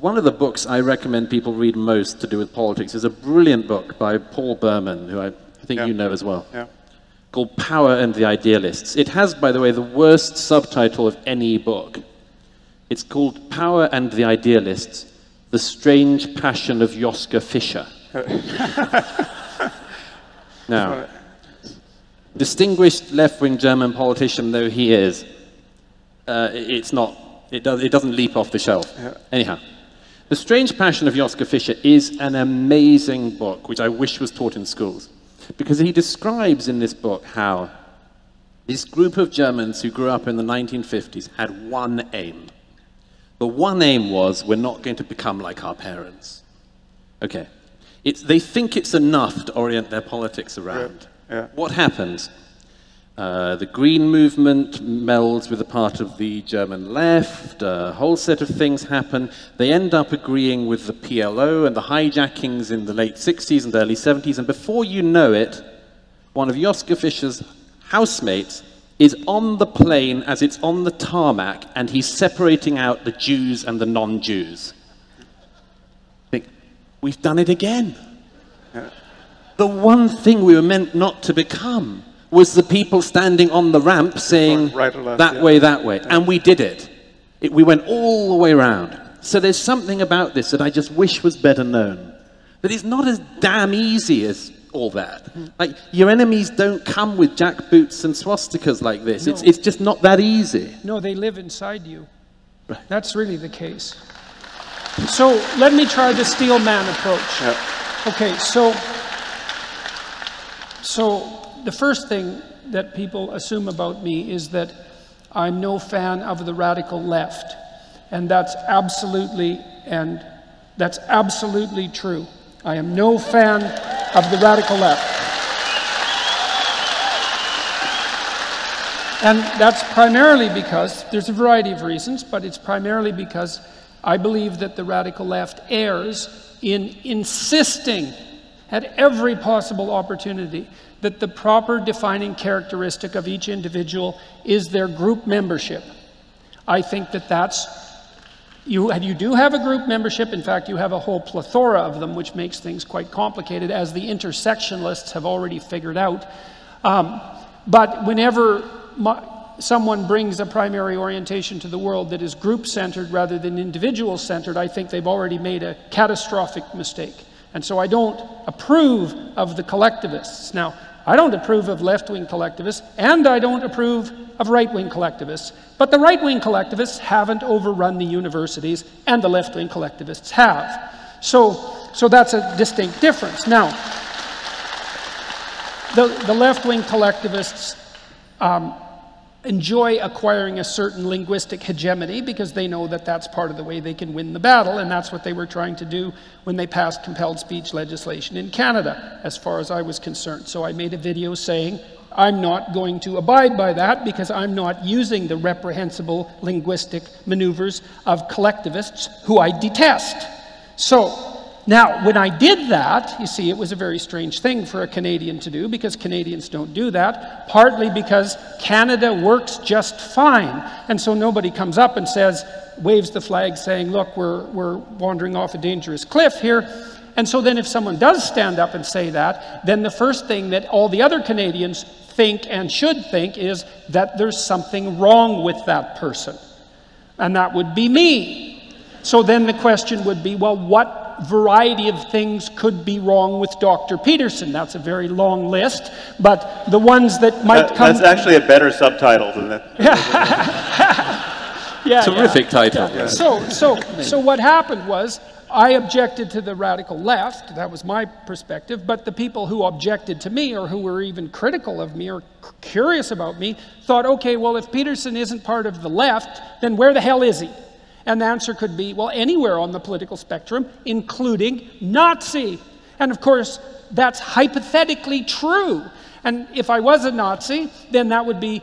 One of the books I recommend people read most to do with politics is a brilliant book by Paul Berman, who I think yeah. you know as well. Yeah. Called Power and the Idealists. It has, by the way, the worst subtitle of any book. It's called Power and the Idealists, The Strange Passion of Joschka Fischer. Now, distinguished left-wing German politician though he is, uh, it's not, it, does, it doesn't leap off the shelf. Yeah. Anyhow, The Strange Passion of Joschka Fischer is an amazing book, which I wish was taught in schools. Because he describes in this book how this group of Germans who grew up in the nineteen fifties had one aim. The one aim was, we're not going to become like our parents. Okay. It's, they think it's enough to orient their politics around. Yeah, yeah. What happens? Uh, the Green Movement melds with a part of the German left, a whole set of things happen. They end up agreeing with the P L O and the hijackings in the late sixties and early seventies, and before you know it, one of Joschka Fischer's housemates is on the plane as it's on the tarmac, and he's separating out the Jews and the non-Jews. Think, we've done it again. Yeah. The one thing we were meant not to become was the people standing on the ramp saying, right or left, that yeah. way, that way. And we did it. it. We went all the way around. So there's something about this that I just wish was better known. That it's not as damn easy as all that. Like, your enemies don't come with jack boots and swastikas like this. No. It's, it's just not that easy. No, they live inside you. Right. That's really the case. So let me try the steel man approach. Yeah. Okay, so... So... The first thing that people assume about me is that I'm no fan of the radical left, and that's absolutely and that's absolutely true. I am no fan of the radical left, and that's primarily because there's a variety of reasons, but it's primarily because I believe that the radical left errs in insisting at every possible opportunity that the proper defining characteristic of each individual is their group membership. I think that that's, you, you do have a group membership, in fact you have a whole plethora of them, which makes things quite complicated, as the intersectionalists have already figured out. Um, but whenever my, someone brings a primary orientation to the world that is group-centered rather than individual-centered, I think they've already made a catastrophic mistake. And so I don't approve of the collectivists. Now, I don't approve of left-wing collectivists, and I don't approve of right-wing collectivists. But the right-wing collectivists haven't overrun the universities, and the left-wing collectivists have. So, so that's a distinct difference. Now, the, the left-wing collectivists um, enjoy acquiring a certain linguistic hegemony because they know that that's part of the way they can win the battle, and that's what they were trying to do when they passed compelled speech legislation in Canada, as far as I was concerned. So I made a video saying, I'm not going to abide by that because I'm not using the reprehensible linguistic maneuvers of collectivists who I detest. So, now, when I did that, you see, it was a very strange thing for a Canadian to do because Canadians don't do that, partly because Canada works just fine. And so nobody comes up and says, waves the flag saying, look, we're, we're wandering off a dangerous cliff here. And so then if someone does stand up and say that, then the first thing that all the other Canadians think and should think is that there's something wrong with that person. And that would be me. So then the question would be, well, what variety of things could be wrong with Doctor Peterson? That's a very long list, but the ones that might that, come... That's actually a better subtitle than that. Yeah. Yeah, terrific yeah. title. Yeah. So, so, so what happened was, I objected to the radical left, that was my perspective, but the people who objected to me, or who were even critical of me, or curious about me, thought, okay, well, if Peterson isn't part of the left, then where the hell is he? And the answer could be, well, anywhere on the political spectrum, including Nazi. And of course, that's hypothetically true. And if I was a Nazi, then that would be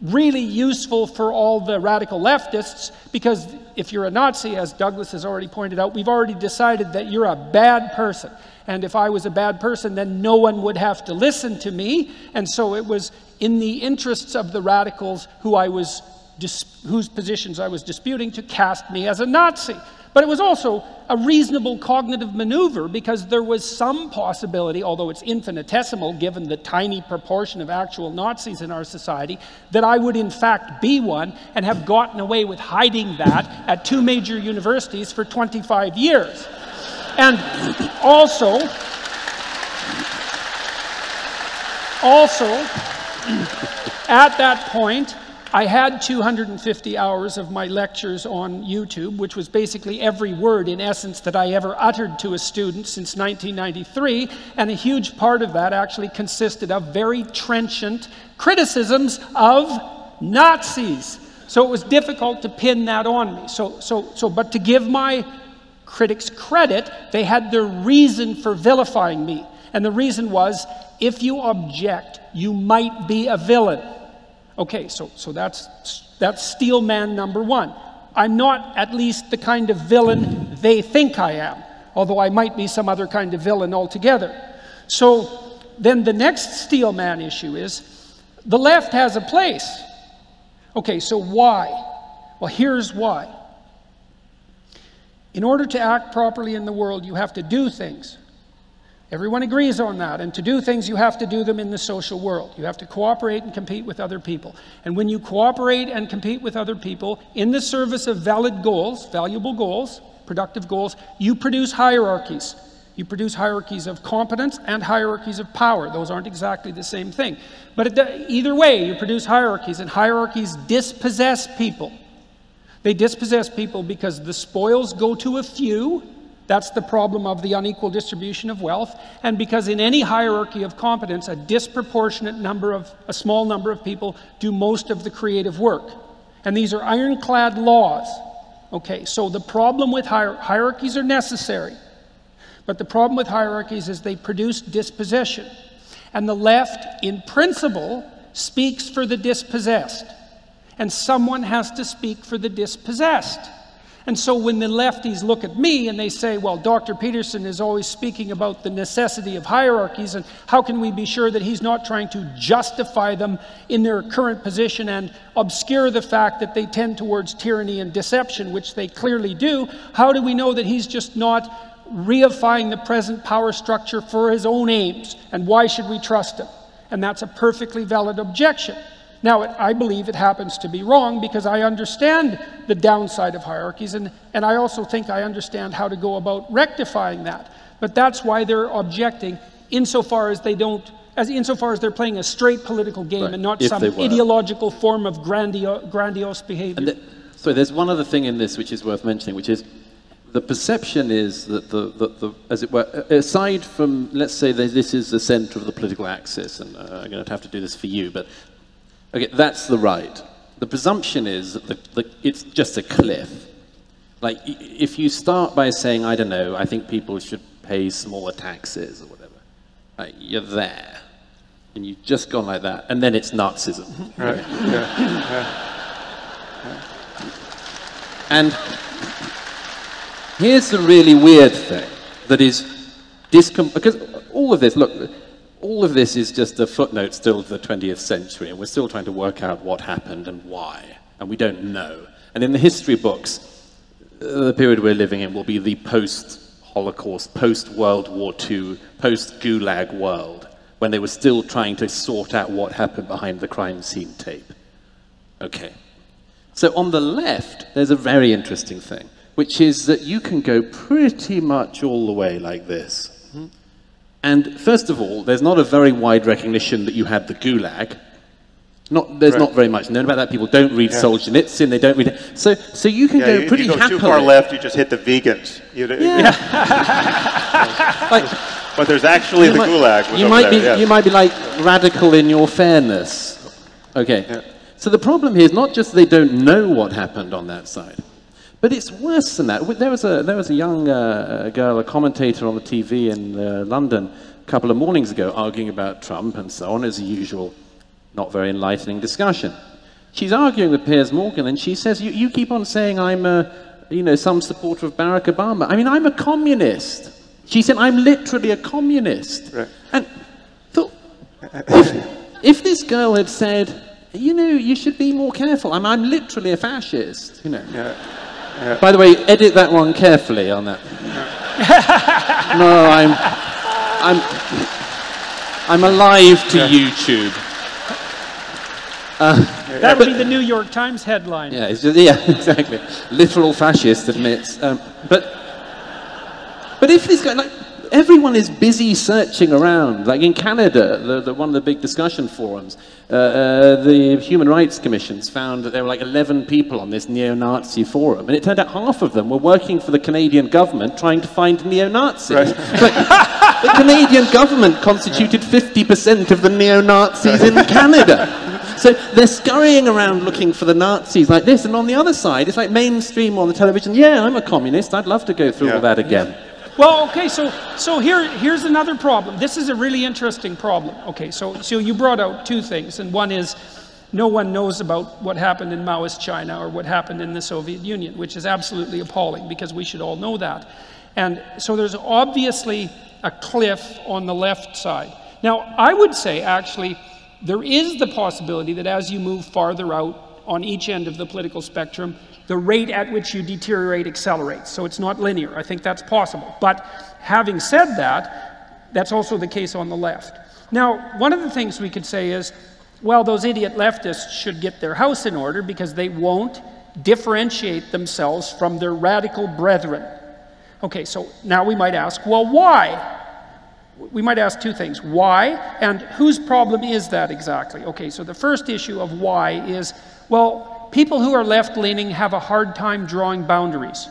really useful for all the radical leftists, because if you're a Nazi, as Douglas has already pointed out, we've already decided that you're a bad person. And if I was a bad person, then no one would have to listen to me. And so it was in the interests of the radicals who I was Dis, whose positions I was disputing to cast me as a Nazi. But it was also a reasonable cognitive maneuver because there was some possibility, although it's infinitesimal given the tiny proportion of actual Nazis in our society, that I would in fact be one and have gotten away with hiding that at two major universities for twenty-five years. And also, also, at that point, I had two hundred fifty hours of my lectures on YouTube, which was basically every word, in essence, that I ever uttered to a student since nineteen ninety-three, and a huge part of that actually consisted of very trenchant criticisms of Nazis. So it was difficult to pin that on me. So, so, so, but to give my critics credit, they had their reason for vilifying me. And the reason was, if you object, you might be a villain. Okay, so, so that's, that's steel man number one. I'm not at least the kind of villain they think I am, although I might be some other kind of villain altogether. So then the next steel man issue is, the left has a place. Okay, so why? Well, here's why. In order to act properly in the world, you have to do things. Everyone agrees on that, and to do things, you have to do them in the social world. You have to cooperate and compete with other people. And when you cooperate and compete with other people in the service of valid goals, valuable goals, productive goals, you produce hierarchies. You produce hierarchies of competence and hierarchies of power. Those aren't exactly the same thing. But either way, you produce hierarchies, and hierarchies dispossess people. They dispossess people because the spoils go to a few. That's the problem of the unequal distribution of wealth, and because in any hierarchy of competence, a disproportionate number of, a small number of people do most of the creative work. And these are ironclad laws. Okay, so the problem with hier- hierarchies are necessary, but the problem with hierarchies is they produce dispossession. And the left, in principle, speaks for the dispossessed. And someone has to speak for the dispossessed. And so when the lefties look at me and they say, well, Doctor Peterson is always speaking about the necessity of hierarchies, and how can we be sure that he's not trying to justify them in their current position and obscure the fact that they tend towards tyranny and deception, which they clearly do? How do we know that he's just not reifying the present power structure for his own aims? And why should we trust him? And that's a perfectly valid objection. Now, it, I believe it happens to be wrong because I understand the downside of hierarchies, and, and I also think I understand how to go about rectifying that. But that's why they're objecting insofar as they don't, as insofar as they're playing a straight political game right. and not if some ideological form of grandio grandiose behavior. And the, so there's one other thing in this which is worth mentioning, which is the perception is that the, the, the as it were, aside from, let's say that this is the center of the political axis, and uh, I'm going to have to do this for you, but okay, that's the right. The presumption is that the, the, it's just a cliff. Like, if you start by saying, I don't know, I think people should pay smaller taxes or whatever, right, you're there. And you've just gone like that, and then it's Nazism. Right. yeah. Yeah. Yeah. And here's the really weird thing that is discom... Because all of this, look, all of this is just a footnote still to the twentieth century, and we're still trying to work out what happened and why, and we don't know. And in the history books, the period we're living in will be the post-Holocaust, post-World War Two, post-Gulag world, when they were still trying to sort out what happened behind the crime scene tape. Okay. So on the left, there's a very interesting thing, which is that you can go pretty much all the way like this. And first of all, there's not a very wide recognition that you had the Gulag. Not, there's right. not very much known about that. People don't read yeah. Solzhenitsyn, they don't read it. So, so you can yeah, go you, pretty you go happily. Too far left, you just hit the vegans. You, yeah. Yeah. like, but there's actually the might, Gulag. You might, be, yeah. you might be like radical in your fairness. Okay. Yeah. So the problem here is not just they don't know what happened on that side. But it's worse than that. There was a, there was a young uh, girl, a commentator on the T V in uh, London a couple of mornings ago, arguing about Trump and so on, as usual, not very enlightening discussion. She's arguing with Piers Morgan, and she says, you, you keep on saying I'm a, you know, some supporter of Barack Obama. I mean, I'm a communist. She said, I'm literally a communist. Right. And thought, if, if this girl had said, you know, you should be more careful. I'm, I'm literally a fascist, you know. Yeah. Yeah. By the way, edit that one carefully on that. Yeah. No, I'm, I'm, I'm alive to yeah. YouTube. Uh, that would be the New York Times headline. Yeah, it's just, yeah, exactly. Literal fascist admits. Um, but, but if this guy, like, everyone is busy searching around. Like in Canada, the, the, one of the big discussion forums, uh, uh, the Human Rights Commissions found that there were like eleven people on this neo-Nazi forum, and it turned out half of them were working for the Canadian government trying to find neo-Nazis. Right. But the Canadian government constituted fifty percent of the neo-Nazis in Canada. So they're scurrying around looking for the Nazis like this, and on the other side, it's like mainstream on the television, yeah, I'm a communist, I'd love to go through yeah. all that again. Well, okay, so, so here, here's another problem. This is a really interesting problem. Okay, so, so you brought out two things, and one is no one knows about what happened in Maoist China or what happened in the Soviet Union, which is absolutely appalling because we should all know that. And so there's obviously a cliff on the left side. Now, I would say, actually, there is the possibility that as you move farther out on each end of the political spectrum, the rate at which you deteriorate accelerates, so it's not linear. I think that's possible. But having said that, that's also the case on the left. Now, one of the things we could say is, well, those idiot leftists should get their house in order because they won't differentiate themselves from their radical brethren. Okay, so now we might ask, well, why? We might ask two things. Why, and whose problem is that exactly? Okay, so the first issue of why is, well, people who are left-leaning have a hard time drawing boundaries.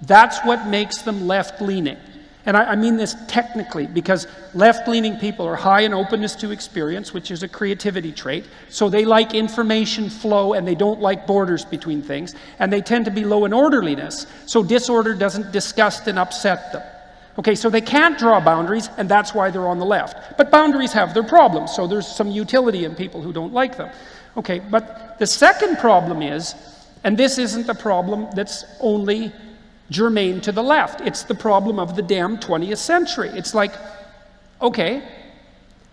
That's what makes them left-leaning. And I, I mean this technically, because left-leaning people are high in openness to experience, which is a creativity trait, so they like information flow and they don't like borders between things, and they tend to be low in orderliness, so disorder doesn't disgust and upset them. Okay, so they can't draw boundaries, and that's why they're on the left. But boundaries have their problems, so there's some utility in people who don't like them. Okay, but the second problem is, and this isn't the problem that's only germane to the left, it's the problem of the damn twentieth century. It's like, okay,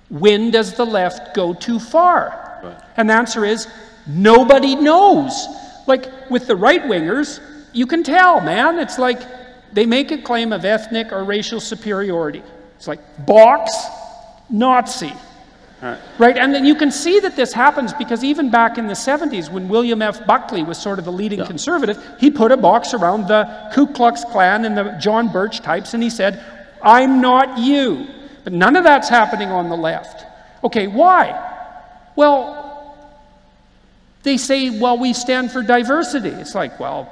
when does the left go too far? Right. And the answer is, nobody knows. Like, with the right-wingers, you can tell, man. It's like, they make a claim of ethnic or racial superiority. It's like, Box, Nazi. Right. Right, and then you can see that this happens because even back in the seventies, when William F. Buckley was sort of the leading yeah. conservative, he put a box around the Ku Klux Klan and the John Birch types, and he said, "I'm not you." But none of that's happening on the left. Okay, why? Well, they say, well, we stand for diversity. It's like, well,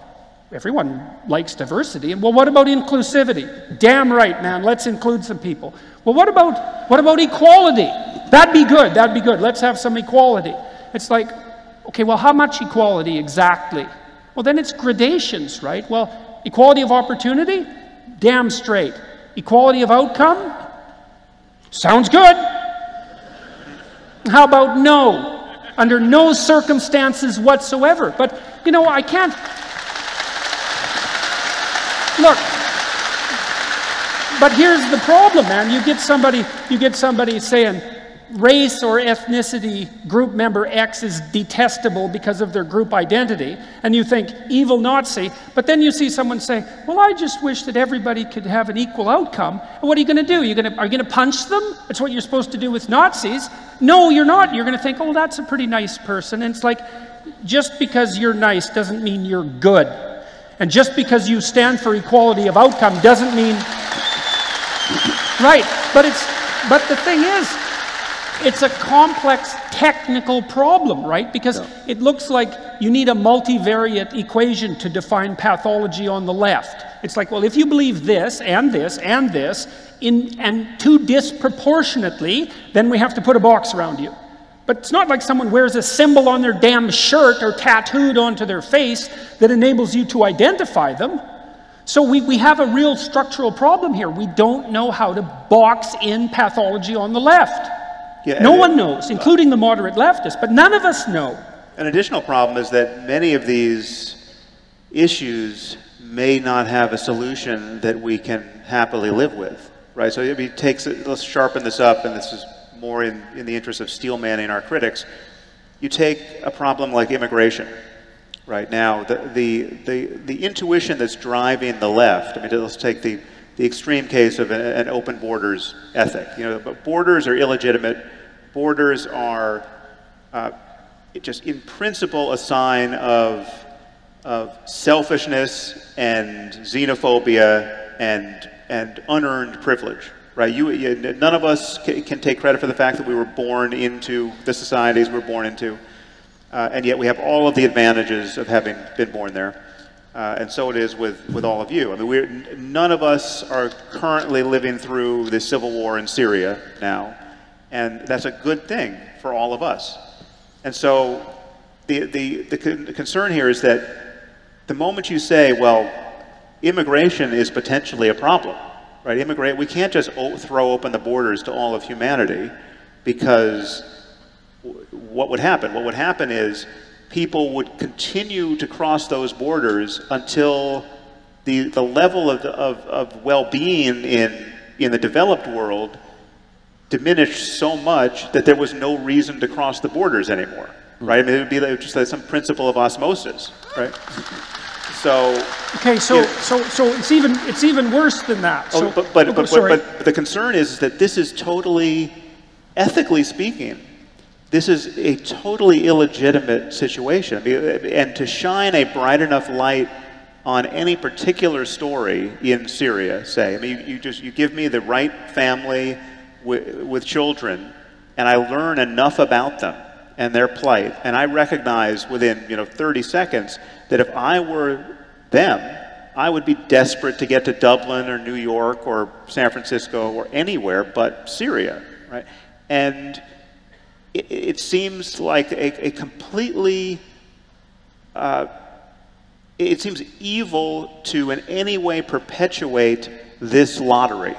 everyone likes diversity. And well, what about inclusivity? Damn right, man, let's include some people. Well, what about, what about equality? That'd be good, that'd be good. Let's have some equality. It's like, okay, well, how much equality exactly? Well, then it's gradations, right? Well, equality of opportunity? Damn straight. Equality of outcome? Sounds good. How about no? Under no circumstances whatsoever. But, you know, I can't... Look, but here's the problem, man. You get somebody, you get somebody saying race or ethnicity group member X is detestable because of their group identity, and you think evil Nazi, but then you see someone say, well, I just wish that everybody could have an equal outcome. And what are you going to do? You're going to, are you going to punch them? That's what you're supposed to do with Nazis. No, you're not. You're going to think, oh, that's a pretty nice person. And it's like, just because you're nice doesn't mean you're good. And just because you stand for equality of outcome doesn't mean... Right, but it's, but the thing is, it's a complex technical problem, right? Because yeah. it looks like you need a multivariate equation to define pathology on the left. It's like, well, if you believe this and this and this, in, and too disproportionately, then we have to put a box around you. But it's not like someone wears a symbol on their damn shirt or tattooed onto their face that enables you to identify them. So we, we have a real structural problem here. We don't know how to box in pathology on the left. Yeah, no one it, knows, including uh, the moderate leftists, but none of us know. An additional problem is that many of these issues may not have a solution that we can happily live with, right? So it takes, let's sharpen this up, and this is more in, in the interest of steelmanning our critics. You take a problem like immigration right now, the, the, the, the intuition that's driving the left, I mean, let's take the, the extreme case of a, an open borders ethic. You know, but borders are illegitimate. Borders are uh, just in principle a sign of, of selfishness and xenophobia and, and unearned privilege. Right? You, you, none of us ca can take credit for the fact that we were born into the societies we were born into, uh, and yet we have all of the advantages of having been born there. Uh, and so it is with, with all of you. I mean, we're, none of us are currently living through the civil war in Syria now, and that's a good thing for all of us. And so the, the, the, con the concern here is that the moment you say, well, immigration is potentially a problem, right, immigrate, we can't just o throw open the borders to all of humanity, because w what would happen? What would happen is people would continue to cross those borders until the, the level of, of, of well-being in, in the developed world diminished so much that there was no reason to cross the borders anymore, right? I mean, it would be like just like some principle of osmosis, right? So okay, so you know, so so it's even it's even worse than that. So, oh, but but, oh, but, but but the concern is that this is totally, ethically speaking, this is a totally illegitimate situation. And to shine a bright enough light on any particular story in Syria, say, I mean, you, you just you give me the right family with, with children, and I learn enough about them and their plight, and I recognize within, you know, thirty seconds that if I were them, I would be desperate to get to Dublin or New York or San Francisco or anywhere but Syria, right? And it, it seems like a, a completely, uh, it seems evil to in any way perpetuate this lottery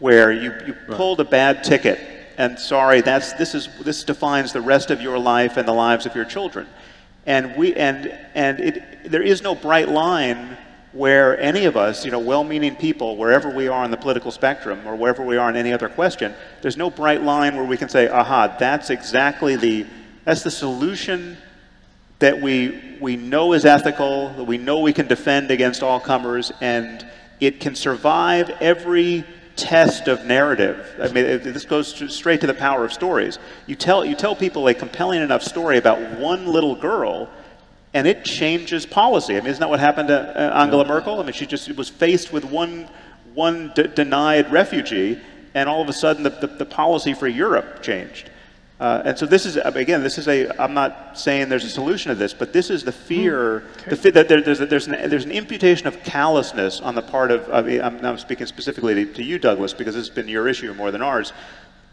where you, you right. pulled a bad ticket. And sorry, that's, this, is, this defines the rest of your life and the lives of your children. And, we, and, and it, there is no bright line where any of us, you know, well-meaning people, wherever we are on the political spectrum or wherever we are on any other question, there's no bright line where we can say, aha, that's exactly the, that's the solution that we, we know is ethical, that we know we can defend against all comers, and it can survive every test of narrative. I mean, it, this goes to, straight to the power of stories. You tell, you tell people a compelling enough story about one little girl, and it changes policy. I mean, isn't that what happened to uh, Angela Merkel? I mean, she just was faced with one, one d denied refugee, and all of a sudden the, the, the policy for Europe changed. Uh, and so this is, again, this is a, I'm not saying there's a solution to this, but this is the fear, mm, okay. the fe that there, there's, a, there's, an, there's an imputation of callousness on the part of, of I'm, I'm speaking specifically to, to you, Douglas, because it's been your issue more than ours.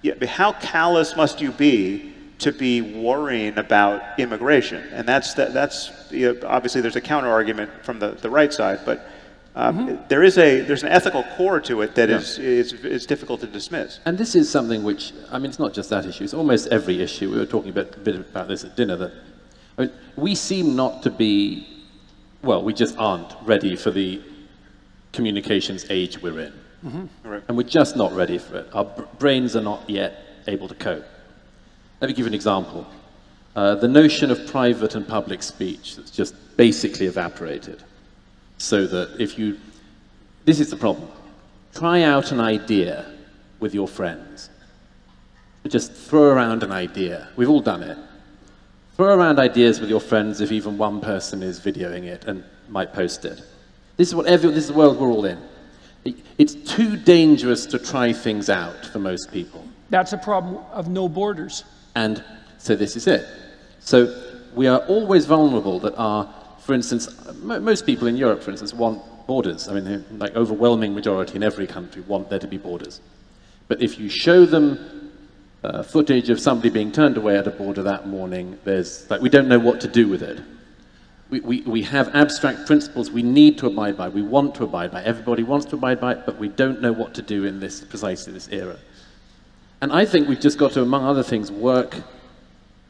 Yeah, but how callous must you be to be worrying about immigration? And that's, that, that's you know, obviously there's a counter argument from the, the right side, but um, mm-hmm. there is a, there's an ethical core to it that yeah. is, is, is difficult to dismiss. And this is something which, I mean, it's not just that issue, it's almost every issue. We were talking a bit about this at dinner, that I mean, we seem not to be, well, we just aren't ready for the communications age we're in. Mm-hmm. Right. And we're just not ready for it. Our brains are not yet able to cope. Let me give you an example. Uh, the notion of private and public speech that's just basically evaporated. So that if you, this is the problem. Try out an idea with your friends. Just throw around an idea. We've all done it. Throw around ideas with your friends if even one person is videoing it and might post it. This is what every, this is the world we're all in. It, it's too dangerous to try things out for most people. That's a problem of no borders. And so this is it. So we are always vulnerable that our, for instance, most people in Europe, for instance, want borders. I mean, the like, overwhelming majority in every country want there to be borders. But if you show them uh, footage of somebody being turned away at a border that morning, there's, like, we don't know what to do with it. We, we, we have abstract principles we need to abide by, we want to abide by, everybody wants to abide by it, but we don't know what to do in this, precisely this era. And I think we've just got to, among other things, work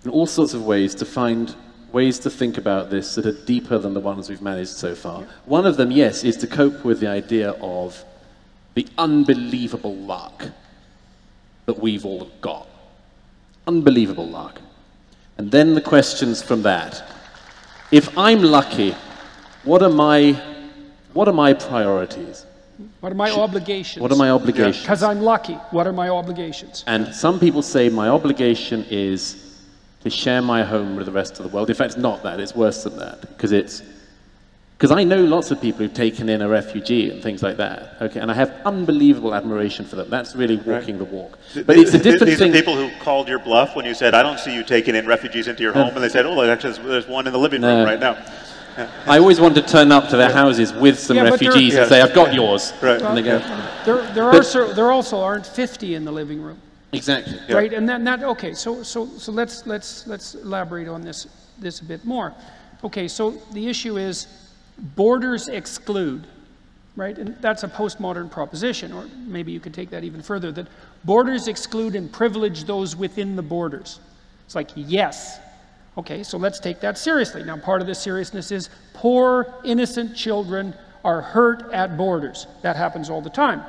in all sorts of ways to find ways to think about this that are deeper than the ones we've managed so far. Yeah. One of them, yes, is to cope with the idea of the unbelievable luck that we've all got. Unbelievable luck. And then the questions from that. If I'm lucky, what are my, what are my priorities? What are my obligations? What are my obligations? Because I'm lucky. What are my obligations? And some people say my obligation is to share my home with the rest of the world. In fact, it's not that. It's worse than that. Because it's, because I know lots of people who've taken in a refugee and things like that. Okay, and I have unbelievable admiration for them. That's really walking right. the walk. But it's a different These thing. These people who called your bluff when you said, "I don't see you taking in refugees into your no. home," and they said, "Oh, actually, there's one in the living no. room right now." I always want to turn up to their houses with some yeah, refugees there, and say, "I've got yeah. yours." Right. Well, and they go, there, there, are so, there also aren't fifty in the living room. Exactly. Right. Yeah. And then that. Okay. So, so, so let's let's let's elaborate on this this a bit more. Okay. So the issue is borders exclude, right? And that's a postmodern proposition, or maybe you could take that even further: that borders exclude and privilege those within the borders. It's like yes. Okay, so let's take that seriously. Now, part of the seriousness is poor, innocent children are hurt at borders. That happens all the time.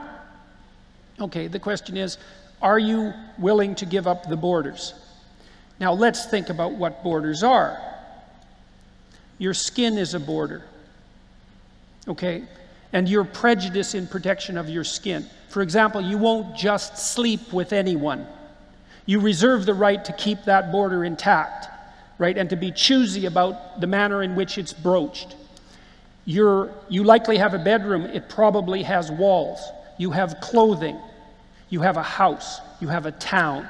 Okay, the question is, are you willing to give up the borders? Now, let's think about what borders are. Your skin is a border, okay? And your prejudice in protection of your skin. For example, you won't just sleep with anyone. You reserve the right to keep that border intact. Right, and to be choosy about the manner in which it's broached. You're, you likely have a bedroom, it probably has walls. You have clothing, you have a house, you have a town,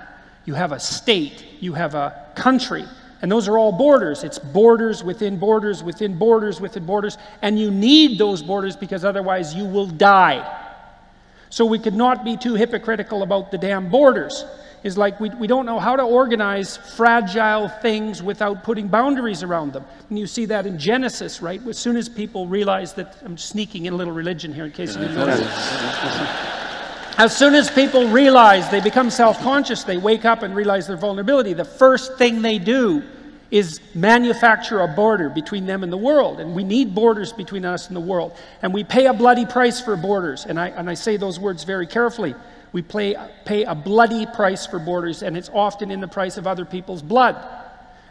you have a state, you have a country, and those are all borders. It's borders within borders within borders within borders, and you need those borders because otherwise you will die. So we could not be too hypocritical about the damn borders. Is like we, we don't know how to organize fragile things without putting boundaries around them. And you see that in Genesis, right? As soon as people realize that, I'm sneaking in a little religion here in case you didn't notice. As soon as people realize, they become self-conscious, they wake up and realize their vulnerability. The first thing they do is manufacture a border between them and the world. And we need borders between us and the world. And we pay a bloody price for borders. And I, and I say those words very carefully. We play, pay a bloody price for borders, and it's often in the price of other people's blood.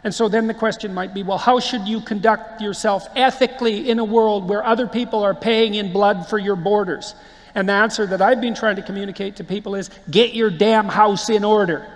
And so then the question might be, well, how should you conduct yourself ethically in a world where other people are paying in blood for your borders? And the answer that I've been trying to communicate to people is, get your damn house in order.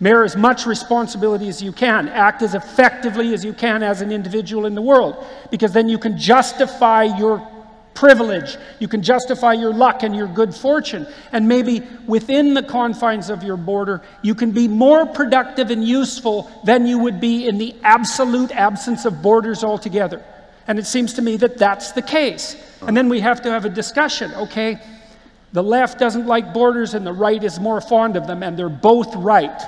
Bear as much responsibility as you can. Act as effectively as you can as an individual in the world. Because then you can justify your privilege. You can justify your luck and your good fortune. And maybe within the confines of your border, you can be more productive and useful than you would be in the absolute absence of borders altogether. And it seems to me that that's the case. And then we have to have a discussion, okay? The left doesn't like borders and the right is more fond of them, and they're both right.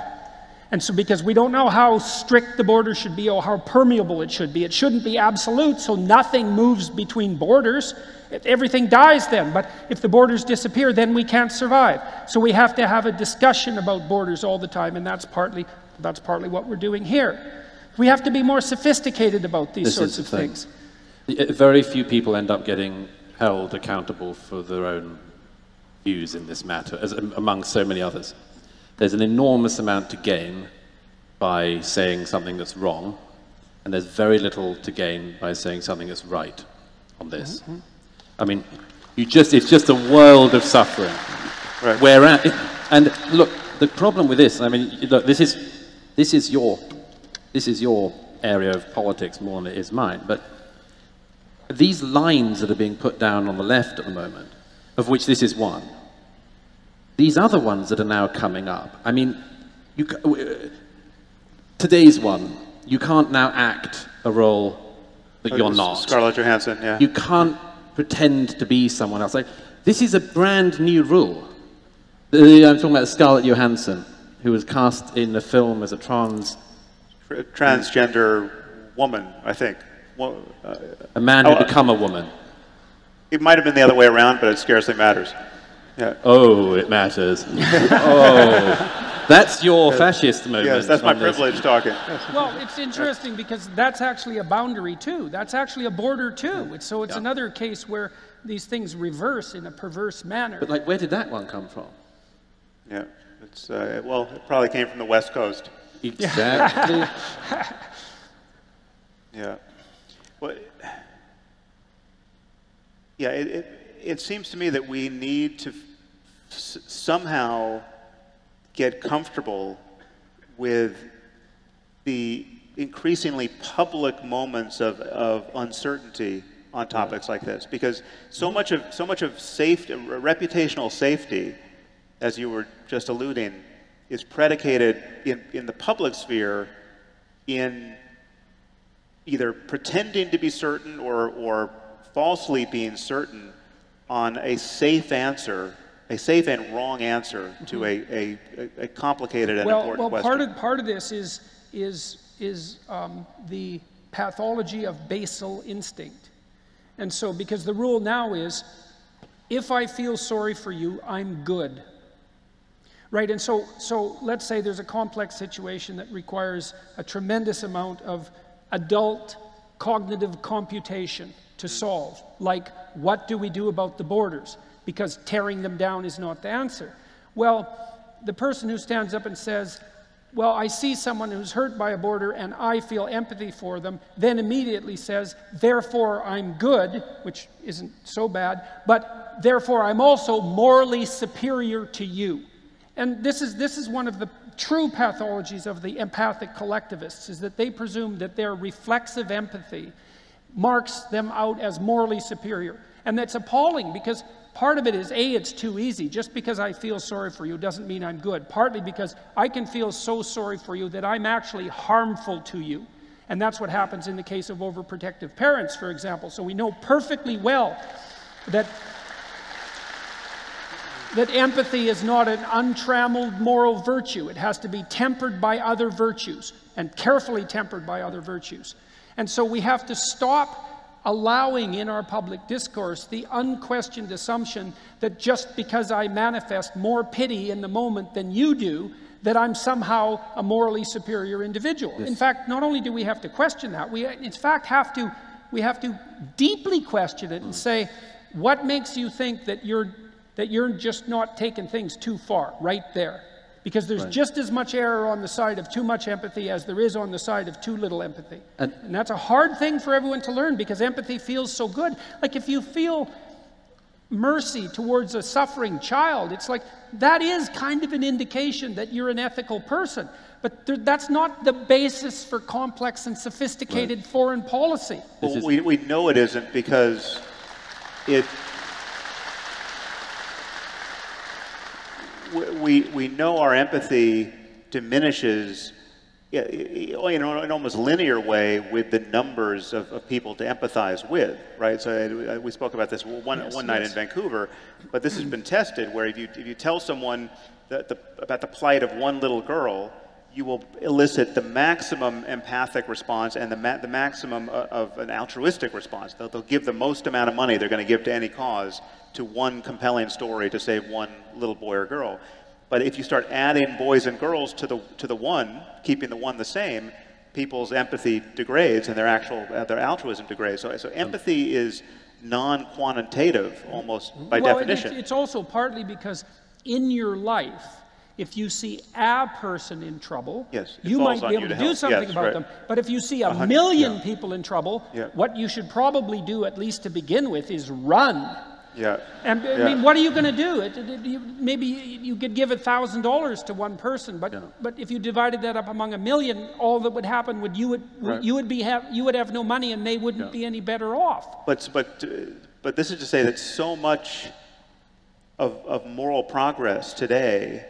And so because we don't know how strict the border should be or how permeable it should be, it shouldn't be absolute, so nothing moves between borders. Everything dies then, but if the borders disappear, then we can't survive. So we have to have a discussion about borders all the time, and that's partly, that's partly what we're doing here. We have to be more sophisticated about these sorts of things. Very few people end up getting held accountable for their own views in this matter, as among so many others. There's an enormous amount to gain by saying something that's wrong, and there's very little to gain by saying something that's right on this. Mm-hmm. I mean, you just, it's just a world of suffering. Right. Where at, and look, the problem with this, I mean, look, this is, this is your, this is your area of politics more than it is mine, but these lines that are being put down on the left at the moment, of which this is one, these other ones that are now coming up, I mean, you, today's one, you can't now act a role that oh, you're not. Scarlett Johansson, yeah. You can't pretend to be someone else. Like, this is a brand new rule. I'm talking about Scarlett Johansson, who was cast in a film as a trans... Tr transgender woman, I think. Well, uh, a man who oh, become a woman. It might have been the other way around, but it scarcely matters. Yeah. Oh, it matters. Oh, that's your fascist moment. Yes, that's my privilege talking. Well, it's interesting because that's actually a boundary too. That's actually a border too. It's, so it's yeah. another case where these things reverse in a perverse manner. But like, where did that one come from? Yeah, it's, uh, well, it probably came from the West Coast. Exactly. Yeah. Well, yeah, it, it It seems to me that we need to f somehow get comfortable with the increasingly public moments of, of uncertainty on topics like this, because so much of so much of safety, reputational safety, as you were just alluding, is predicated in, in the public sphere in either pretending to be certain or, or falsely being certain on a safe answer, a safe and wrong answer to a, a, a complicated and well, important well, question. Well, part of, part of this is, is, is um, the pathology of basal instinct. And so, because the rule now is, if I feel sorry for you, I'm good. Right, and so, so let's say there's a complex situation that requires a tremendous amount of adult cognitive computation to solve, like, what do we do about the borders? Because tearing them down is not the answer. Well, the person who stands up and says, well, I see someone who's hurt by a border and I feel empathy for them, then immediately says, therefore I'm good, which isn't so bad, but therefore I'm also morally superior to you. And this is, this is one of the true pathologies of the empathic collectivists, is that they presume that their reflexive empathy marks them out as morally superior. And that's appalling, because part of it is, A, it's too easy. Just because I feel sorry for you doesn't mean I'm good. Partly because I can feel so sorry for you that I'm actually harmful to you. And that's what happens in the case of overprotective parents, for example. So we know perfectly well that, that empathy is not an untrammeled moral virtue. It has to be tempered by other virtues, and carefully tempered by other virtues. And so we have to stop allowing in our public discourse the unquestioned assumption that just because I manifest more pity in the moment than you do, that I'm somehow a morally superior individual. Yes. In fact, not only do we have to question that, we in fact have to, we have to deeply question it and say, what makes you think that you're, that you're just not taking things too far right there? Because there's right. just as much error on the side of too much empathy as there is on the side of too little empathy. And, and that's a hard thing for everyone to learn, because empathy feels so good. Like, if you feel mercy towards a suffering child, it's like, that is kind of an indication that you're an ethical person. But there, that's not the basis for complex and sophisticated right. foreign policy. Well, is... we, we know it isn't, because if... We, we know our empathy diminishes in an almost linear way with the numbers of, of people to empathize with, right? So I, we spoke about this one, yes, one night yes. in Vancouver, but this has been tested, where if you, if you tell someone that the, about the plight of one little girl, you will elicit the maximum empathic response and the, ma the maximum of, of an altruistic response. They'll, they'll give the most amount of money they're going to give to any cause to one compelling story to save one little boy or girl. But if you start adding boys and girls to the, to the one, keeping the one the same, people's empathy degrades and their actual uh, their altruism degrades. So, so empathy is non-quantitative almost by well, definition. It, it's also partly because in your life, if you see a person in trouble, yes, you might be able to, to do something yes, about right. them. But if you see a million yeah. people in trouble, yeah. what you should probably do, at least to begin with, is run. Yeah. And I yeah. mean, what are you going to do? It, it, you, maybe you could give a thousand dollars to one person, but yeah. but if you divided that up among a million, all that would happen would you would right. you would be have you would have no money, and they wouldn't yeah. be any better off. But but but this is to say that so much of of moral progress today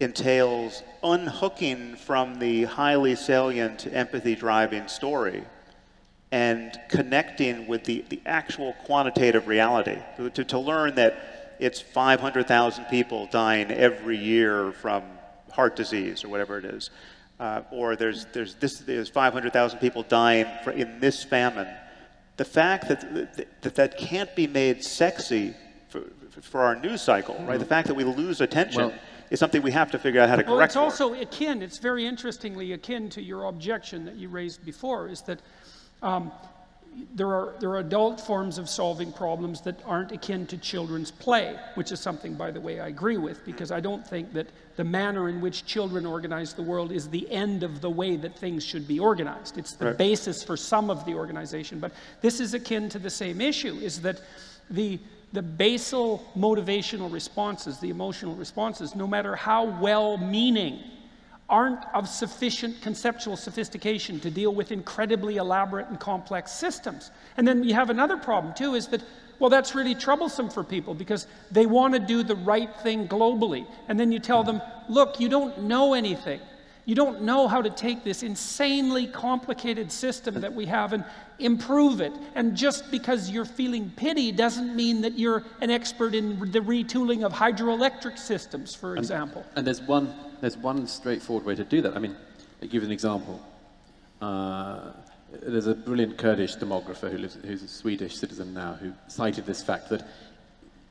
entails unhooking from the highly salient empathy-driving story and connecting with the, the actual quantitative reality. To, to, to learn that it's five hundred thousand people dying every year from heart disease or whatever it is, uh, or there's, there's, this, there's five hundred thousand people dying for, in this famine. The fact that that, that can't be made sexy for, for our news cycle, right? The fact that we lose attention well, is something we have to figure out how to correct. Well, it's also akin, it's very interestingly akin to your objection that you raised before, is that um, there are there are adult forms of solving problems that aren't akin to children's play, which is something, by the way, I agree with, because I don't think that the manner in which children organize the world is the end of the way that things should be organized. It's the right. basis for some of the organization. But this is akin to the same issue, is that the The basal motivational responses, the emotional responses, no matter how well-meaning, aren't of sufficient conceptual sophistication to deal with incredibly elaborate and complex systems. And then you have another problem, too, is that, well, that's really troublesome for people because they want to do the right thing globally. And then you tell them, look, you don't know anything. You don't know how to take this insanely complicated system that we have and improve it. And just because you're feeling pity doesn't mean that you're an expert in the retooling of hydroelectric systems, for example. And, and there's one, there's one straightforward way to do that. I mean, I'll give you an example. Uh, there's a brilliant Kurdish demographer who lives, who's a Swedish citizen now, who cited this fact that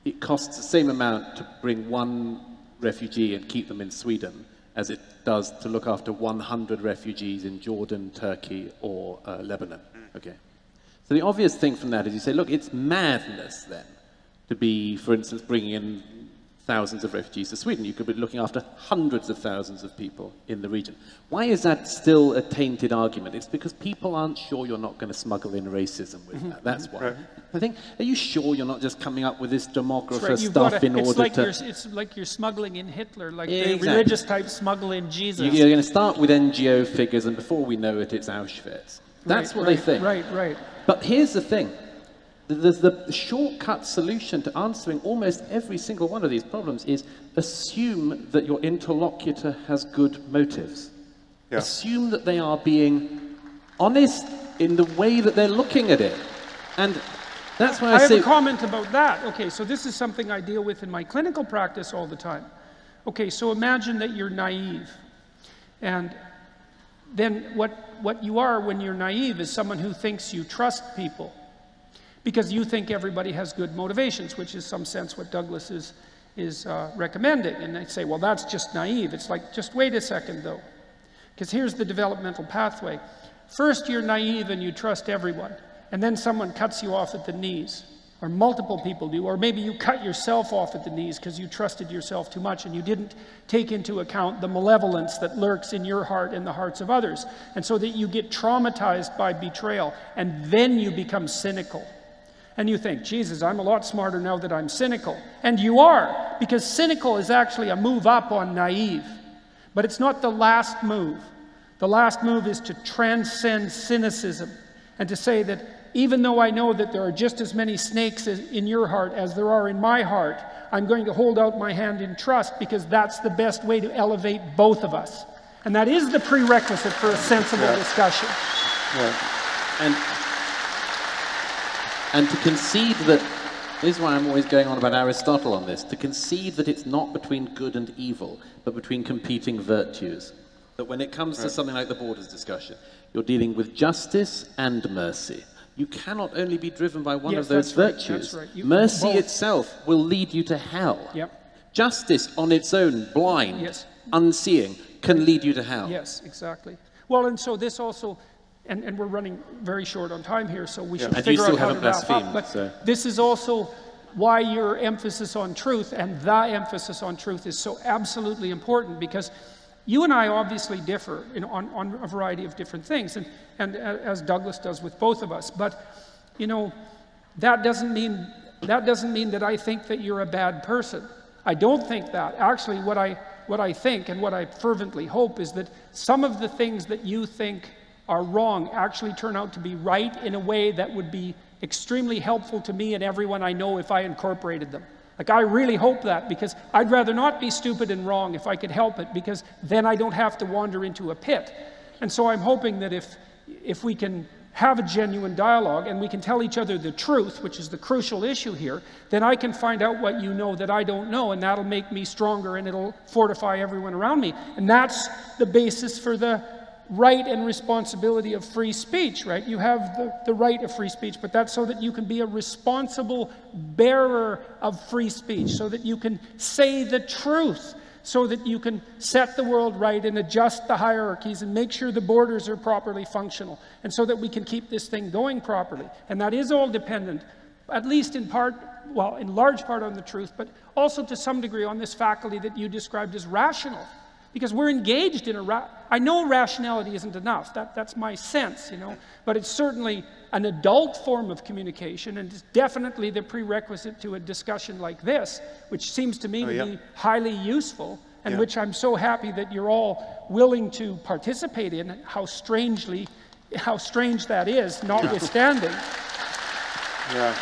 it costs the same amount to bring one refugee and keep them in Sweden as it does to look after one hundred refugees in Jordan, Turkey, or uh, Lebanon. Okay. So the obvious thing from that is you say, look, it's madness then to be, for instance, bringing in thousands of refugees to Sweden. You could be looking after hundreds of thousands of people in the region. Why is that still a tainted argument? It's because people aren't sure you're not going to smuggle in racism with mm-hmm. that. That's why. Right. I think, are you sure you're not just coming up with this demographer right. stuff to, in it's order like to... You're, it's like you're smuggling in Hitler, like yeah, the exactly. religious type smuggle in Jesus. You're going to start with N G O figures, and before we know it, it's Auschwitz. That's right, what right, they think. Right, right. But here's the thing. There's the shortcut solution to answering almost every single one of these problems is assume that your interlocutor has good motives. Yeah. Assume that they are being honest in the way that they're looking at it. And that's why I, I say... I have a comment about that. Okay, so this is something I deal with in my clinical practice all the time. Okay, so imagine that you're naive. And then what, what you are when you're naive is someone who thinks you trust people, because you think everybody has good motivations, which is some sense what Douglas is, is uh, recommending. And they say, well, that's just naive. It's like, just wait a second, though, because here's the developmental pathway. First, you're naive and you trust everyone, and then someone cuts you off at the knees, or multiple people do, or maybe you cut yourself off at the knees because you trusted yourself too much and you didn't take into account the malevolence that lurks in your heart and the hearts of others, and so that you get traumatized by betrayal, and then you become cynical. And you think, Jesus, I'm a lot smarter now that I'm cynical. And you are, because cynical is actually a move up on naive. But it's not the last move. The last move is to transcend cynicism and to say that even though I know that there are just as many snakes in your heart as there are in my heart, I'm going to hold out my hand in trust, because that's the best way to elevate both of us. And that is the prerequisite for a sensible yeah. discussion. Yeah. And, and to concede that, this is why I'm always going on about Aristotle on this, to concede that it's not between good and evil, but between competing virtues. That when it comes right. to something like the borders discussion, you're dealing with justice and mercy. You cannot only be driven by one yes, of those that's virtues. Right, that's right. You, mercy both. itself will lead you to hell. Yep. Justice on its own, blind, yes. unseeing, can lead you to hell. Yes, exactly. Well, and so this also, and, and we're running very short on time here, so we yeah, should figure out how to wrap up. But so. this is also why your emphasis on truth and the emphasis on truth is so absolutely important, because you and I obviously differ in, on, on a variety of different things, and, and as Douglas does with both of us. But, you know, that doesn't mean, that doesn't mean that I think that you're a bad person. I don't think that. Actually, what I, what I think and what I fervently hope is that some of the things that you think are wrong actually turn out to be right in a way that would be extremely helpful to me and everyone I know if I incorporated them. Like, I really hope that, because I'd rather not be stupid and wrong if I could help it, because then I don't have to wander into a pit. And so I'm hoping that if, if we can have a genuine dialogue and we can tell each other the truth, which is the crucial issue here, then I can find out what you know that I don't know, and that'll make me stronger and it'll fortify everyone around me. And that's the basis for the right and responsibility of free speech, right? You have the, the right of free speech, but that's so that you can be a responsible bearer of free speech, so that you can say the truth, so that you can set the world right and adjust the hierarchies and make sure the borders are properly functional, and so that we can keep this thing going properly. And that is all dependent, at least in part, well, in large part on the truth, but also to some degree on this faculty that you described as rational. Because we're engaged in a ra I know rationality isn't enough. That, that's my sense, you know. But it's certainly an adult form of communication, and it's definitely the prerequisite to a discussion like this, which seems to me oh, yeah. to be highly useful, and yeah. which I'm so happy that you're all willing to participate in. How strangely, how strange that is, notwithstanding. Yeah.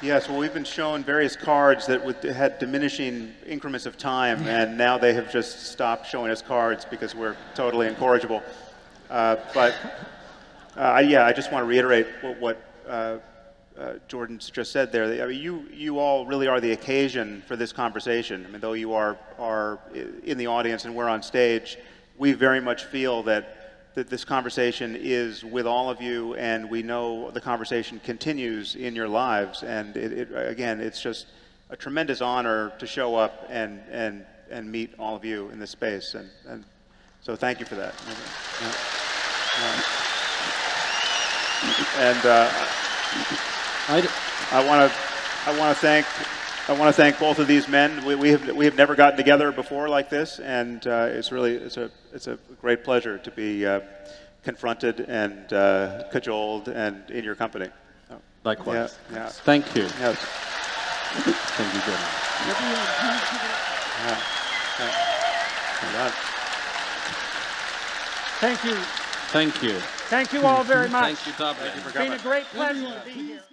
Yes, well, we've been shown various cards that would, had diminishing increments of time, and now they have just stopped showing us cards because we're totally incorrigible. Uh, but, uh, yeah, I just want to reiterate what, what uh, uh, Jordan just said there. I mean, you, you all really are the occasion for this conversation. I mean, though you are, are in the audience and we're on stage, we very much feel that that this conversation is with all of you, and we know the conversation continues in your lives. And it, it, again, it's just a tremendous honor to show up and, and, and meet all of you in this space. And, and so thank you for that. And uh, I want to I want to thank I want to thank both of these men. We, we have we have never gotten together before like this, and uh, it's really it's a it's a great pleasure to be uh, confronted and uh, cajoled and in your company. So, likewise. Yeah, yeah. Thank you. Yes. Thank you, Jordan. Yeah. Yeah. Thank you. Thank you. Thank you all very much. Thank you, Tom. Thank you for coming. It's been a great pleasure to be here.